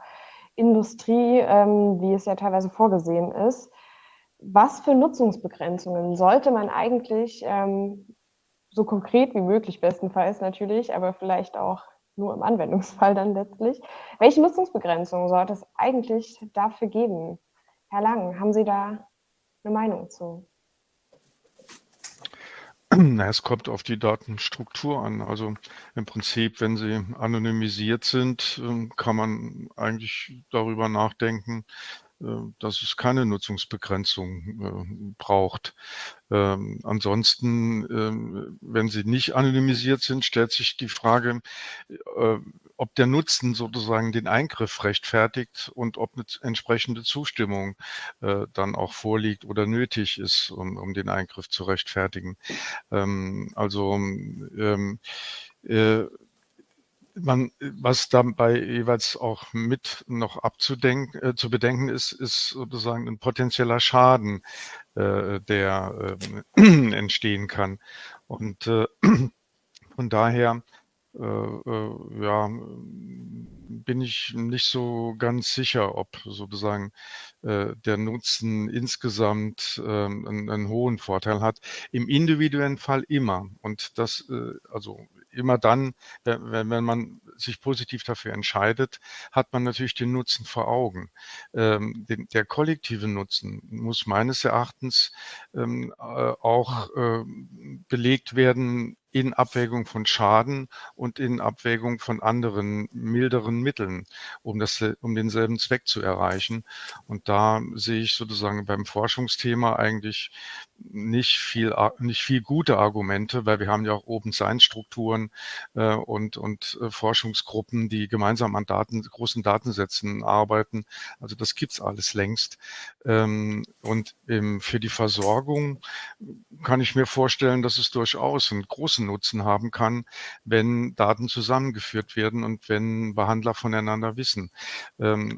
Industrie, wie es ja teilweise vorgesehen ist, was für Nutzungsbegrenzungen sollte man eigentlich so konkret wie möglich, bestenfalls natürlich, aber vielleicht auch nur im Anwendungsfall dann letztlich. Welche Nutzungsbegrenzungen sollte es eigentlich dafür geben? Herr Lang, haben Sie da eine Meinung zu? Es kommt auf die Datenstruktur an. Also im Prinzip, wenn sie anonymisiert sind, kann man eigentlich darüber nachdenken, dass es keine Nutzungsbegrenzung braucht. Ansonsten, wenn sie nicht anonymisiert sind, stellt sich die Frage, ob der Nutzen sozusagen den Eingriff rechtfertigt und ob eine entsprechende Zustimmung dann auch vorliegt oder nötig ist, um den Eingriff zu rechtfertigen. Was dabei jeweils auch mit noch zu bedenken ist sozusagen ein potenzieller Schaden, der entstehen kann. Und von daher bin ich nicht so ganz sicher, ob sozusagen der Nutzen insgesamt einen hohen Vorteil hat. Im individuellen Fall immer. Und das, also immer dann, wenn man sich positiv dafür entscheidet, hat man natürlich den Nutzen vor Augen. Der kollektive Nutzen muss meines Erachtens auch belegt werden in Abwägung von Schaden und in Abwägung von anderen milderen Mitteln, um denselben Zweck zu erreichen. Und da sehe ich sozusagen beim Forschungsthema eigentlich nicht viel gute Argumente, weil wir haben ja auch Open Science Strukturen und Forschungsgruppen, die gemeinsam an großen Datensätzen arbeiten. Also das gibt's alles längst. Und für die Versorgung kann ich mir vorstellen, dass es durchaus einen großen Nutzen haben kann, wenn Daten zusammengeführt werden und wenn Behandler voneinander wissen.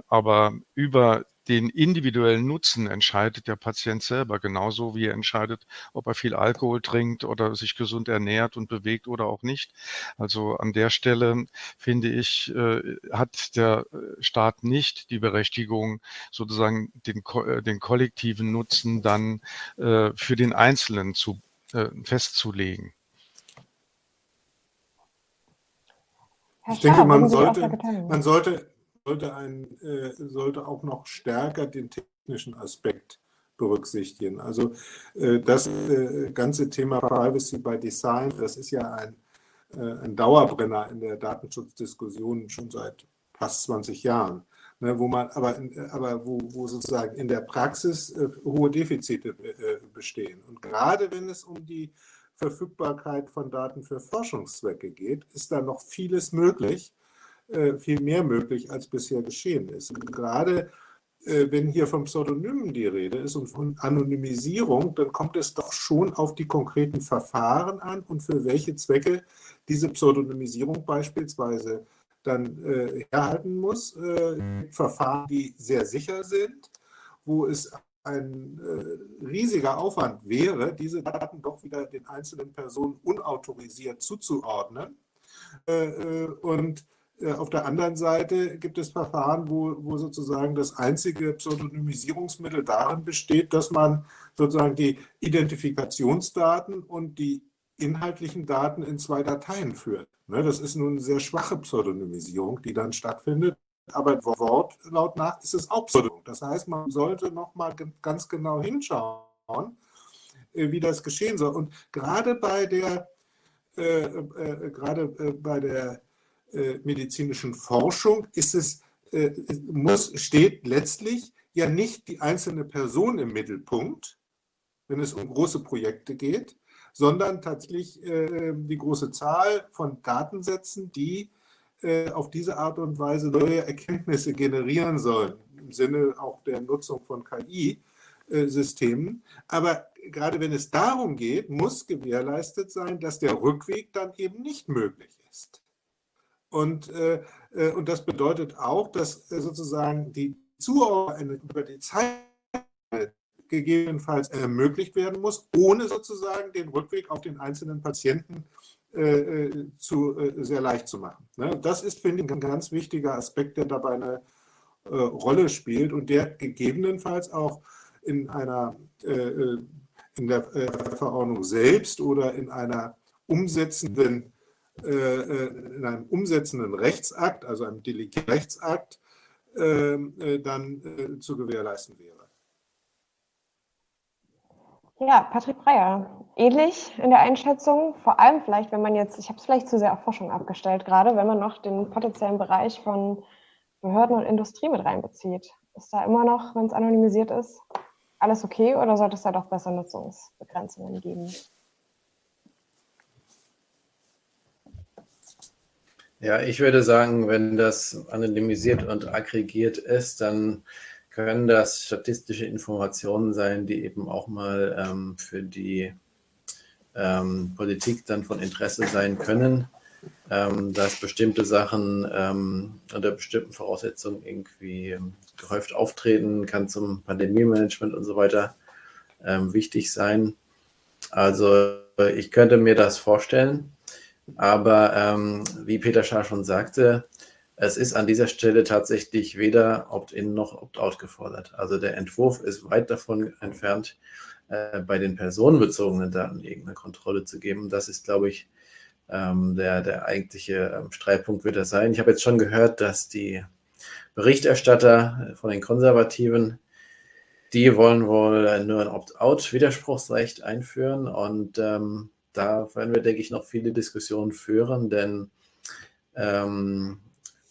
Aber über den individuellen Nutzen entscheidet der Patient selber, genauso wie er entscheidet, ob er viel Alkohol trinkt oder sich gesund ernährt und bewegt oder auch nicht. Also an der Stelle, finde ich, hat der Staat nicht die Berechtigung, sozusagen den kollektiven Nutzen dann für den Einzelnen festzulegen. Ich denke, man sollte auch noch stärker den technischen Aspekt berücksichtigen. Also das ganze Thema Privacy by Design, das ist ja ein Dauerbrenner in der Datenschutzdiskussion schon seit fast 20 Jahren, ne, wo man wo sozusagen in der Praxis hohe Defizite bestehen. Und gerade wenn es um die Verfügbarkeit von Daten für Forschungszwecke geht, ist da noch vieles möglich, viel mehr möglich, als bisher geschehen ist. Und gerade wenn hier von Pseudonymen die Rede ist und von Anonymisierung, dann kommt es doch schon auf die konkreten Verfahren an und für welche Zwecke diese Pseudonymisierung beispielsweise dann herhalten muss. Verfahren, die sehr sicher sind, wo es ein riesiger Aufwand wäre, diese Daten doch wieder den einzelnen Personen unautorisiert zuzuordnen. Und auf der anderen Seite gibt es Verfahren, wo sozusagen das einzige Pseudonymisierungsmittel darin besteht, dass man sozusagen die Identifikationsdaten und die inhaltlichen Daten in zwei Dateien führt. Das ist nun eine sehr schwache Pseudonymisierung, die dann stattfindet, aber Wortlaut nach ist es auch Pseudonym. Das heißt, man sollte nochmal ganz genau hinschauen, wie das geschehen soll. Und gerade bei der medizinischen Forschung steht letztlich ja nicht die einzelne Person im Mittelpunkt, wenn es um große Projekte geht, sondern tatsächlich die große Zahl von Datensätzen, die auf diese Art und Weise neue Erkenntnisse generieren sollen, im Sinne auch der Nutzung von KI-Systemen. Aber gerade wenn es darum geht, muss gewährleistet sein, dass der Rückweg dann eben nicht möglich ist. Und das bedeutet auch, dass sozusagen die Zuordnung über die Zeit gegebenenfalls ermöglicht werden muss, ohne sozusagen den Rückweg auf den einzelnen Patienten sehr leicht zu machen. Ne? Das ist, finde ich, ein ganz wichtiger Aspekt, der dabei eine Rolle spielt und der gegebenenfalls auch in der Verordnung selbst oder in einem umsetzenden Rechtsakt, also einem delegierten Rechtsakt, dann zu gewährleisten wäre. Ja, Patrick Breyer, ähnlich in der Einschätzung, vor allem vielleicht, wenn man jetzt, ich habe es vielleicht zu sehr auf Forschung abgestellt gerade, wenn man noch den potenziellen Bereich von Behörden und Industrie mit reinbezieht. Ist da immer noch, wenn es anonymisiert ist, alles okay oder sollte es da doch bessere Nutzungsbegrenzungen geben? Ja, ich würde sagen, wenn das anonymisiert und aggregiert ist, dann können das statistische Informationen sein, die eben auch mal für die Politik dann von Interesse sein können, dass bestimmte Sachen unter bestimmten Voraussetzungen irgendwie gehäuft auftreten, kann zum Pandemie-Management und so weiter wichtig sein. Also ich könnte mir das vorstellen. Aber wie Peter Schaar schon sagte, es ist an dieser Stelle tatsächlich weder Opt-in noch Opt-out gefordert. Also der Entwurf ist weit davon entfernt, bei den personenbezogenen Daten irgendeine Kontrolle zu geben. Das ist, glaube ich, der eigentliche Streitpunkt wird das sein. Ich habe jetzt schon gehört, dass die Berichterstatter von den Konservativen, die wollen wohl nur ein Opt-out-Widerspruchsrecht einführen. Und da werden wir, denke ich, noch viele Diskussionen führen, denn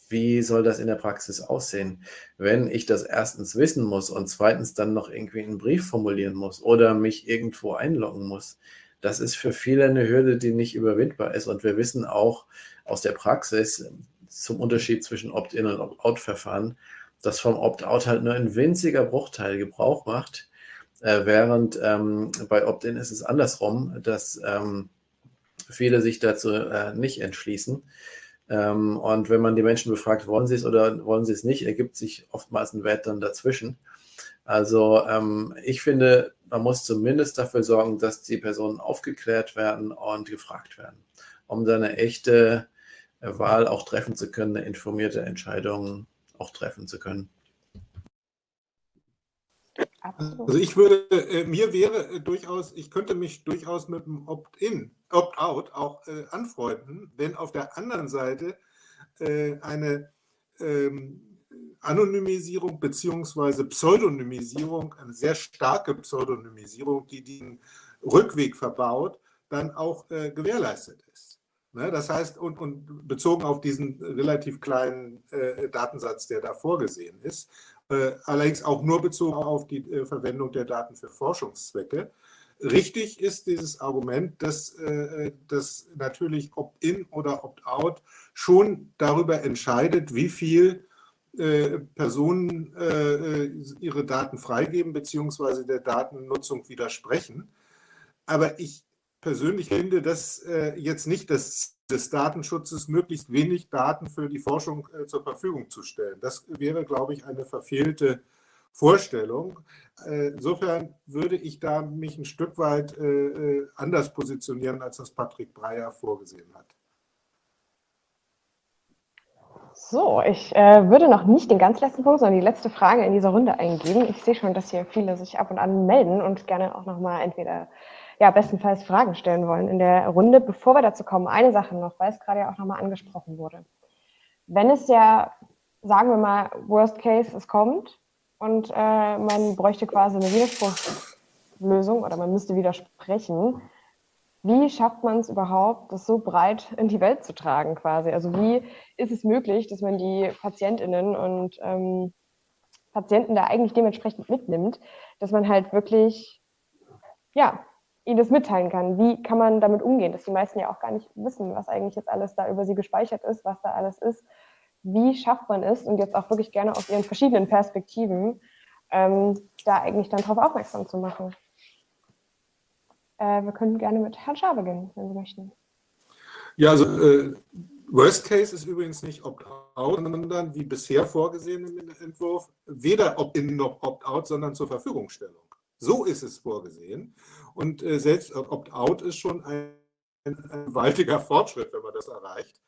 wie soll das in der Praxis aussehen, wenn ich das erstens wissen muss und zweitens dann noch irgendwie einen Brief formulieren muss oder mich irgendwo einloggen muss? Das ist für viele eine Hürde, die nicht überwindbar ist. Und wir wissen auch aus der Praxis zum Unterschied zwischen Opt-in und Opt-out-Verfahren, dass vom Opt-out halt nur ein winziger Bruchteil Gebrauch macht, während bei Opt-in ist es andersrum, dass viele sich dazu nicht entschließen. Und wenn man die Menschen befragt, wollen sie es oder wollen sie es nicht, ergibt sich oftmals ein Wert dann dazwischen. Also ich finde, man muss zumindest dafür sorgen, dass die Personen aufgeklärt werden und gefragt werden, um dann eine echte Wahl auch treffen zu können, eine informierte Entscheidung auch treffen zu können. Also ich würde, mir wäre durchaus, ich könnte mich durchaus mit dem Opt-in, Opt-out auch anfreunden, wenn auf der anderen Seite eine Anonymisierung bzw. Pseudonymisierung, eine sehr starke Pseudonymisierung, die den Rückweg verbaut, dann auch gewährleistet ist. Ne? Das heißt, und bezogen auf diesen relativ kleinen Datensatz, der da vorgesehen ist, allerdings auch nur bezogen auf die Verwendung der Daten für Forschungszwecke. Richtig ist dieses Argument, dass natürlich Opt-in oder Opt-out schon darüber entscheidet, wie viel Personen ihre Daten freigeben bzw. der Datennutzung widersprechen. Aber ich persönlich finde, dass jetzt nicht das des Datenschutzes möglichst wenig Daten für die Forschung zur Verfügung zu stellen. Das wäre, glaube ich, eine verfehlte Vorstellung. Insofern würde ich da mich ein Stück weit anders positionieren, als das Patrick Breyer vorgesehen hat. So, ich würde noch nicht den ganz letzten Punkt, sondern die letzte Frage in dieser Runde eingeben. Ich sehe schon, dass hier viele sich ab und an melden und gerne auch nochmal entweder ja, bestenfalls Fragen stellen wollen in der Runde. Bevor wir dazu kommen, eine Sache noch, weil es gerade ja auch nochmal angesprochen wurde. Wenn es ja, sagen wir mal, worst case, es kommt und man bräuchte quasi eine Widerspruchslösung oder man müsste widersprechen, wie schafft man es überhaupt, das so breit in die Welt zu tragen quasi? Also wie ist es möglich, dass man die PatientInnen und Patienten da eigentlich dementsprechend mitnimmt, dass man halt wirklich, ja, ihnen das mitteilen kann. Wie kann man damit umgehen, dass die meisten ja auch gar nicht wissen, was eigentlich jetzt alles da über sie gespeichert ist, was da alles ist. Wie schafft man es und jetzt auch wirklich gerne aus ihren verschiedenen Perspektiven da eigentlich dann drauf aufmerksam zu machen. Wir könnten gerne mit Herrn Schaar beginnen, wenn Sie möchten. Ja, also Worst Case ist übrigens nicht Opt-out, sondern wie bisher vorgesehen im Entwurf, weder Opt-in noch Opt-out, sondern zur Verfügungstellung. So ist es vorgesehen. Und selbst Opt-out ist schon ein gewaltiger Fortschritt, wenn man das erreicht.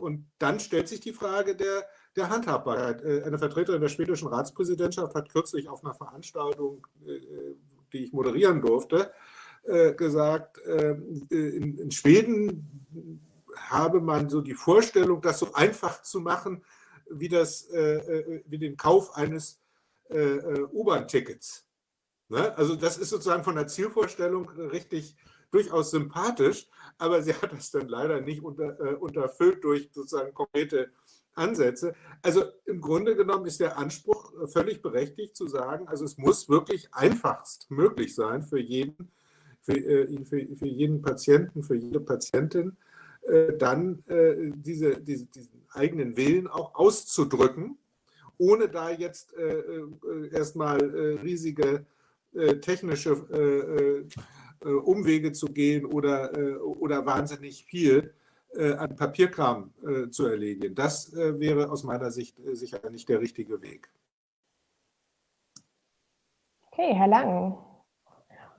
Und dann stellt sich die Frage der Handhabbarkeit. Eine Vertreterin der schwedischen Ratspräsidentschaft hat kürzlich auf einer Veranstaltung, die ich moderieren durfte, gesagt, in Schweden habe man so die Vorstellung, das so einfach zu machen, wie den Kauf eines U-Bahn-Tickets. Ne? Also das ist sozusagen von der Zielvorstellung richtig durchaus sympathisch, aber sie hat das dann leider nicht unterfüllt durch sozusagen konkrete Ansätze. Also im Grunde genommen ist der Anspruch völlig berechtigt zu sagen, also es muss wirklich einfachst möglich sein für jeden Patienten, für jede Patientin, dann diesen eigenen Willen auch auszudrücken, ohne da jetzt erstmal riesige technische Umwege zu gehen oder wahnsinnig viel an Papierkram zu erledigen. Das wäre aus meiner Sicht sicher nicht der richtige Weg. Okay, Herr Lang,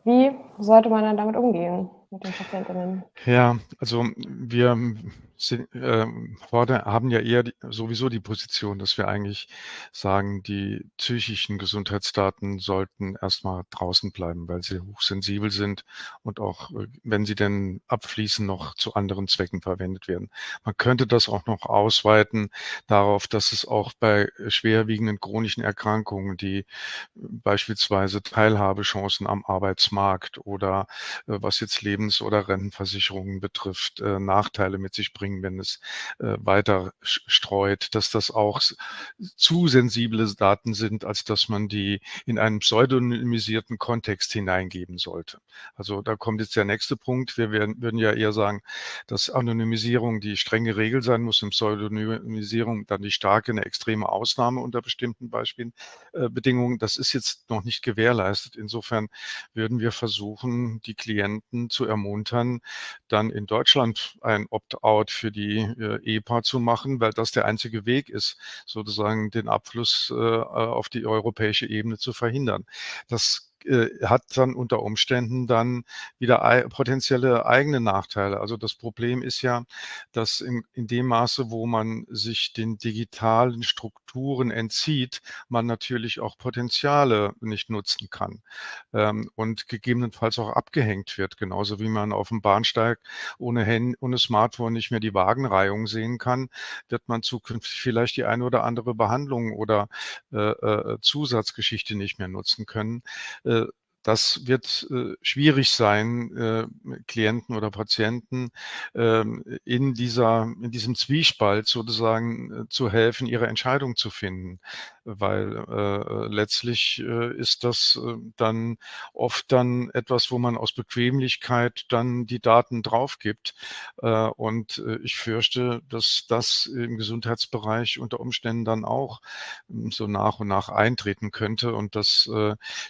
wie sollte man dann damit umgehen? mit den Patientinnen? Ja, also wir haben ja eher sowieso die Position, dass wir eigentlich sagen, die psychischen Gesundheitsdaten sollten erstmal draußen bleiben, weil sie hochsensibel sind und auch, wenn sie denn abfließen, noch zu anderen Zwecken verwendet werden. Man könnte das auch noch ausweiten darauf, dass es auch bei schwerwiegenden chronischen Erkrankungen, die beispielsweise Teilhabechancen am Arbeitsmarkt oder was jetzt Lebens- oder Rentenversicherungen betrifft, Nachteile mit sich bringen, wenn es weiter streut, dass das auch zu sensible Daten sind, als dass man die in einen pseudonymisierten Kontext hineingeben sollte. Also da kommt jetzt der nächste Punkt. Wir würden ja eher sagen, dass Anonymisierung die strenge Regel sein muss, in Pseudonymisierung dann die starke, eine extreme Ausnahme unter bestimmten Bedingungen. Das ist jetzt noch nicht gewährleistet. Insofern würden wir versuchen, die Klienten zu ermuntern, dann in Deutschland ein Opt-out für die EPA zu machen, weil das der einzige Weg ist, sozusagen den Abfluss auf die europäische Ebene zu verhindern. Das hat dann unter Umständen dann wieder potenzielle eigene Nachteile. Also das Problem ist ja, dass in dem Maße, wo man sich den digitalen Strukturen entzieht, man natürlich auch Potenziale nicht nutzen kann und gegebenenfalls auch abgehängt wird. Genauso wie man auf dem Bahnsteig ohne Smartphone nicht mehr die Wagenreihung sehen kann, wird man zukünftig vielleicht die eine oder andere Behandlung oder Zusatzgeschichte nicht mehr nutzen können. Das wird schwierig sein, Klienten oder Patienten in diesem Zwiespalt sozusagen zu helfen, ihre Entscheidung zu finden, weil letztlich ist das dann oft dann etwas, wo man aus Bequemlichkeit dann die Daten drauf gibt. Und ich fürchte, dass das im Gesundheitsbereich unter Umständen dann auch so nach und nach eintreten könnte und dass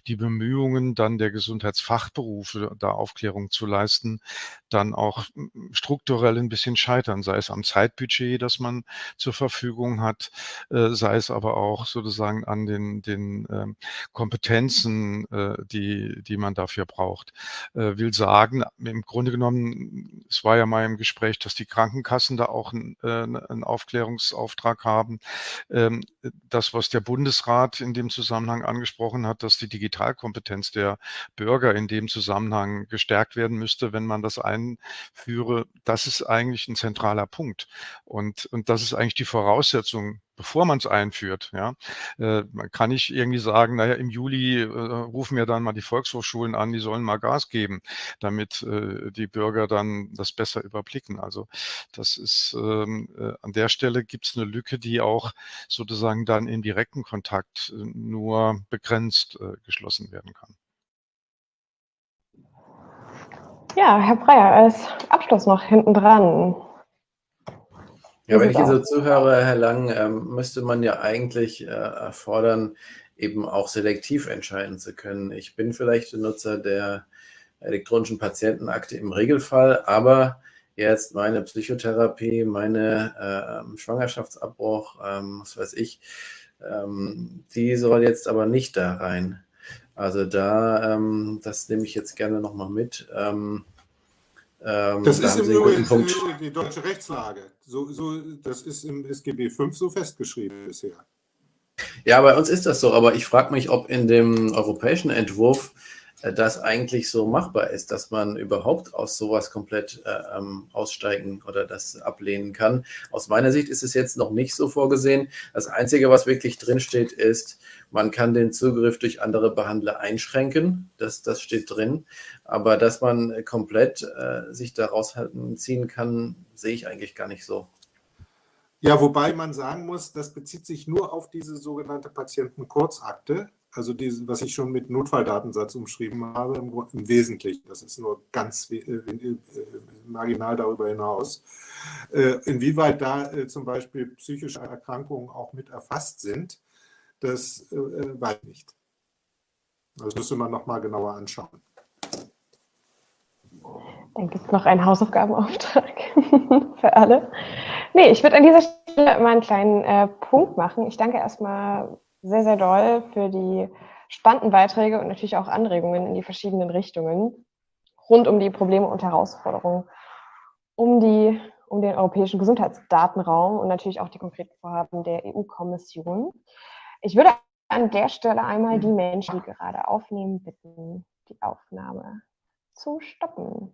die Bemühungen dann der Gesundheitsfachberufe, da Aufklärung zu leisten, dann auch strukturell ein bisschen scheitern, sei es am Zeitbudget, das man zur Verfügung hat, sei es aber auch sozusagen an den Kompetenzen, die man dafür braucht. Will sagen, im Grunde genommen, es war ja mal im Gespräch, dass die Krankenkassen da auch einen Aufklärungsauftrag haben. Das, was der Bundesrat in dem Zusammenhang angesprochen hat, dass die Digitalkompetenz der Bürger in dem Zusammenhang gestärkt werden müsste, wenn man das einführe, das ist eigentlich ein zentraler Punkt. Und das ist eigentlich die Voraussetzung, bevor man es einführt. Ja, man kann nicht irgendwie sagen, naja, im Juli rufen wir dann mal die Volkshochschulen an, die sollen mal Gas geben, damit die Bürger dann das besser überblicken. Also das ist, an der Stelle gibt es eine Lücke, die auch sozusagen dann im direkten Kontakt nur begrenzt geschlossen werden kann. Ja, Herr Breyer, als Abschluss noch hinten dran. Ja, wenn ich hier so zuhöre, Herr Lang, müsste man ja eigentlich erfordern, eben auch selektiv entscheiden zu können. Ich bin vielleicht Nutzer der elektronischen Patientenakte im Regelfall, aber jetzt meine Psychotherapie, meine Schwangerschaftsabbruch, was weiß ich, die soll jetzt aber nicht da rein. Also da, das nehme ich jetzt gerne nochmal mit. Das ist im Übrigen die deutsche Rechtslage. Das ist im SGB V so festgeschrieben bisher. Ja, bei uns ist das so, aber ich frage mich, ob in dem europäischen Entwurf das eigentlich so machbar ist, dass man überhaupt aus sowas komplett aussteigen oder das ablehnen kann. Aus meiner Sicht ist es jetzt noch nicht so vorgesehen. Das Einzige, was wirklich drinsteht, ist, man kann den Zugriff durch andere Behandler einschränken. Das steht drin. Aber dass man komplett sich daraus ziehen kann, sehe ich eigentlich gar nicht so. Ja, wobei man sagen muss, das bezieht sich nur auf diese sogenannte Patientenkurzakte. Also diese, was ich schon mit Notfalldatensatz umschrieben habe, im Wesentlichen, das ist nur ganz marginal darüber hinaus. Inwieweit da zum Beispiel psychische Erkrankungen auch mit erfasst sind, das weiß ich nicht. Das müsste man nochmal genauer anschauen. Dann gibt es noch einen Hausaufgabenauftrag für alle. Nee, ich würde an dieser Stelle mal einen kleinen Punkt machen. Ich danke erstmal sehr, sehr doll für die spannenden Beiträge und natürlich auch Anregungen in die verschiedenen Richtungen. rund um die Probleme und Herausforderungen, um den europäischen Gesundheitsdatenraum und natürlich auch die konkreten Vorhaben der EU-Kommission. Ich würde an der Stelle einmal die Menschen, die gerade aufnehmen, bitten, die Aufnahme zu stoppen.